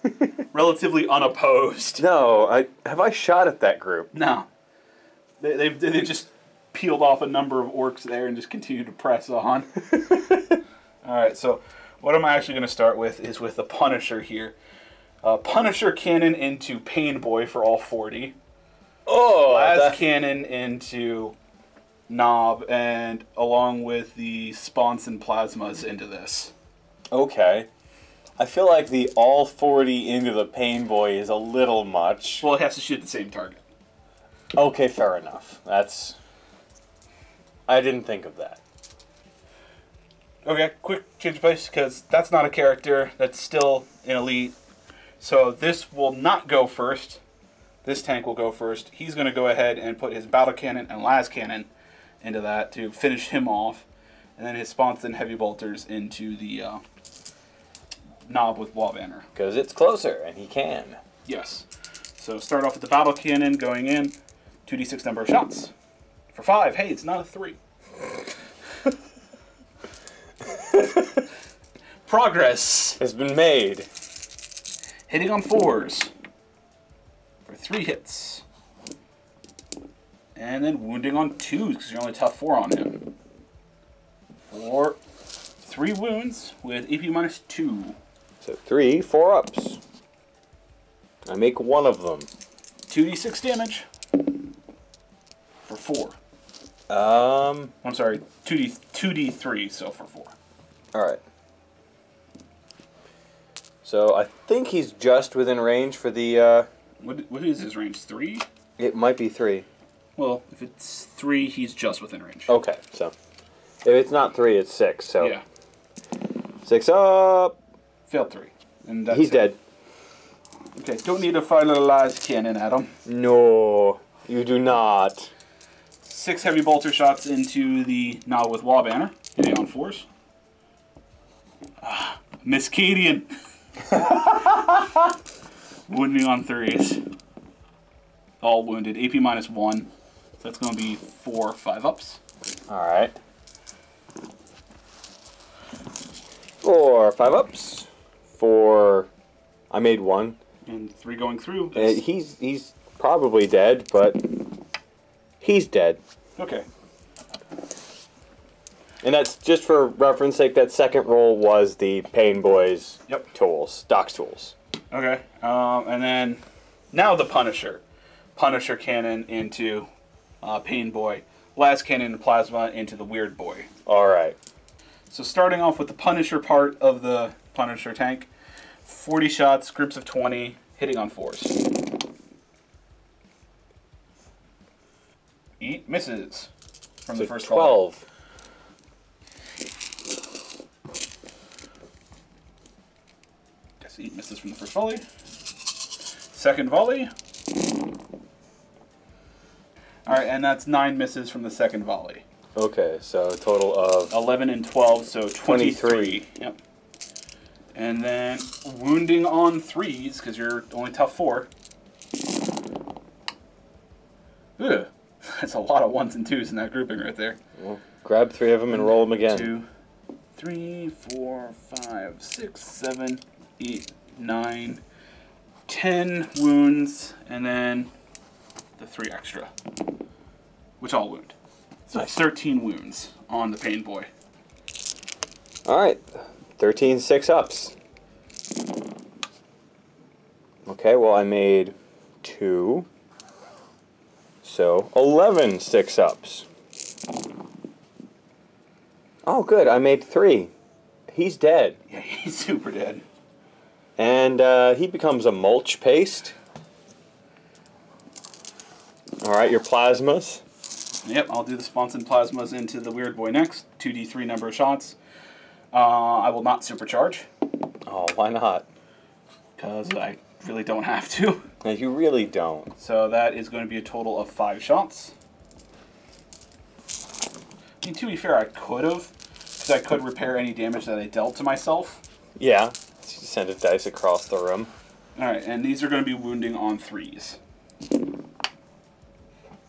relatively unopposed. No, have I shot at that group? No. They've just peeled off a number of orcs there and just continue to press on. All right, so what I'm actually going to start with is with the Punisher here. Punisher Cannon into Painboy for all 40. Oh, Las Cannon into Nob, and along with the Sponson Plasmas into this. Okay. I feel like the all 40 into the Painboy is a little much. Well, it has to shoot the same target. Okay, fair enough. That's... I didn't think of that. Okay, quick change of place, because that's not a character. That's still an elite. So this will not go first. This tank will go first. He's going to go ahead and put his Battle Cannon and Las Cannon into that to finish him off. And then his Sponson Heavy Bolters into the Nob with Waaagh! Banner. Because it's closer, and he can. Yes. So start off with the Battle Cannon going in. 2d6 number of shots. For 5. Hey, it's not a 3. Progress has been made. Hitting on 4s for 3 hits. And then wounding on 2s because you're only tough 4 on him. For 3 wounds with AP minus 2. So 3 4 ups. I make one of them. 2d6 damage for 4. I'm sorry, 2d3, so for 4. All right. So I think he's just within range for the... What is his range? 3? It might be 3. Well, if it's 3, he's just within range. Okay, so if it's not 3, it's 6. So yeah, 6 up. Failed 3, and that's he's it. Dead. Okay, don't need to fire a Las Cannon at him. No, you do not. 6 heavy bolter shots into the Nob with Waaagh! Banner, hitting on 4s. Ah, Miskadian. Wounding on 3s. All wounded. AP minus 1. So that's going to be 4 5 ups. Alright. 4 5 ups. 4. I made 1. And 3 going through. He's probably dead, but he's dead. Okay. And that's, just for reference sake, that second roll was the Painboy's tools, Doc's tools. Okay. And then, now the Punisher. Punisher Cannon into Painboy. Las Cannon and Plasma into the Weirdboy. All right. So starting off with the Punisher part of the Punisher tank. 40 shots, groups of 20, hitting on 4s. 8 misses from the first 12. Call. 8 misses from the first volley. Second volley. All right, and that's 9 misses from the second volley. Okay, so a total of 11 and 12, so 23. Yep. And then wounding on 3s because you're only tough 4. Ugh, that's a lot of 1s and 2s in that grouping right there. Well, grab 3 of them and roll them again. 2, 3, 4, 5, 6, 7. 8, 9, 10 wounds, and then the 3 extra, which all wound. So nice. 13 wounds on the Painboy. All right, 13 6 ups. Okay, well I made 2, so 11 6 ups. Oh, good, I made 3. He's dead. Yeah, he's super dead. And he becomes a mulch paste. All right, your plasmas. Yep, I'll do the Sponson Plasmas into the Weirdboy next. 2d3 number of shots. I will not supercharge. Oh, why not? Because I really don't have to. No, you really don't. So that is going to be a total of 5 shots. I mean, to be fair, I could have, because I could repair any damage that I dealt to myself. Yeah. Send a dice across the room. Alright, and these are going to be wounding on 3s.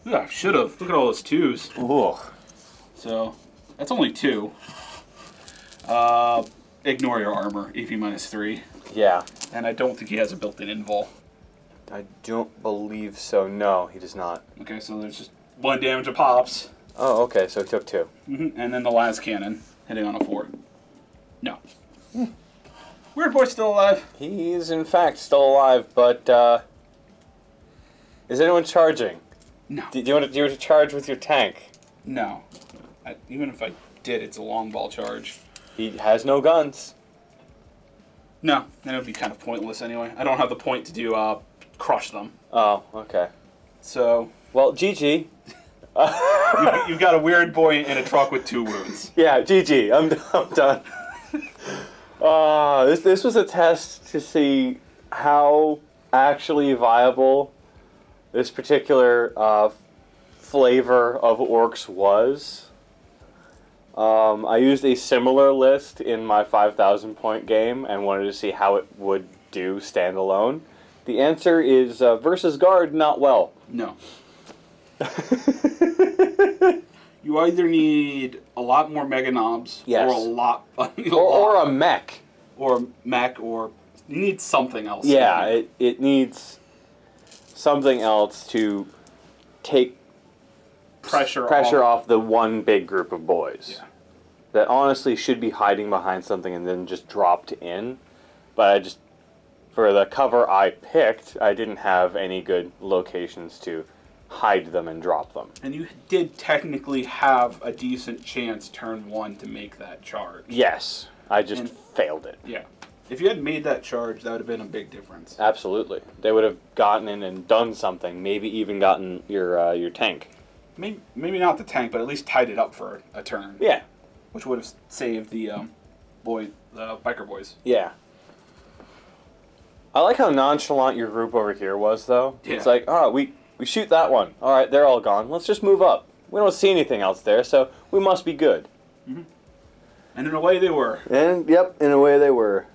Yeah, I should have. Look at all those 2s. Oh. So, that's only 2. Ignore your armor, AP minus 3. Yeah. And I don't think he has a built-in invul. I don't believe so. No, he does not. Okay, so there's just 1 damage of pops. Oh, okay, so it took 2. Mm-hmm. And then the Las Cannon, hitting on a 4. No. Weirdboy's still alive. He is, in fact, still alive, but, is anyone charging? No. Do you want to charge with your tank? No. Even if I did, it's a long ball charge. He has no guns. No, that would be kind of pointless anyway. I don't have the point to do, crush them. Oh, okay. So... Well, GG. You've got a Weirdboy in a truck with 2 wounds. Yeah, GG. I'm done. This was a test to see how actually viable this particular flavor of Orks was. I used a similar list in my 5,000 point game and wanted to see how it would do standalone. The answer is versus guard, not well. No. You either need a lot more Meganobs, yes, or a lot... or a mech. Or a mech, or... You need something else. Yeah, it needs something else to take pressure off the one big group of boys. Yeah. That honestly should be hiding behind something and then just dropped in. But I just... For the cover I picked, I didn't have any good locations to... hide them and drop them. And you did technically have a decent chance turn 1 to make that charge. Yes. I just failed it. Yeah. If you had made that charge, that would have been a big difference. Absolutely. They would have gotten in and done something. Maybe even gotten your tank. Maybe not the tank, but at least tied it up for a turn. Yeah. Which would have saved the biker boys. Yeah. I like how nonchalant your group over here was, though. Yeah. It's like, oh, we shoot that one. All right, they're all gone. Let's just move up. We don't see anything else there, so we must be good. Mm-hmm. And in a way they were. And, yep, in a way they were.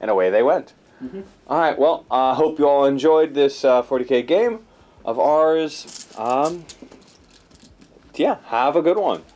And away they went. Mm-hmm. All right, well, I hope you all enjoyed this 40K game of ours. Yeah, have a good one.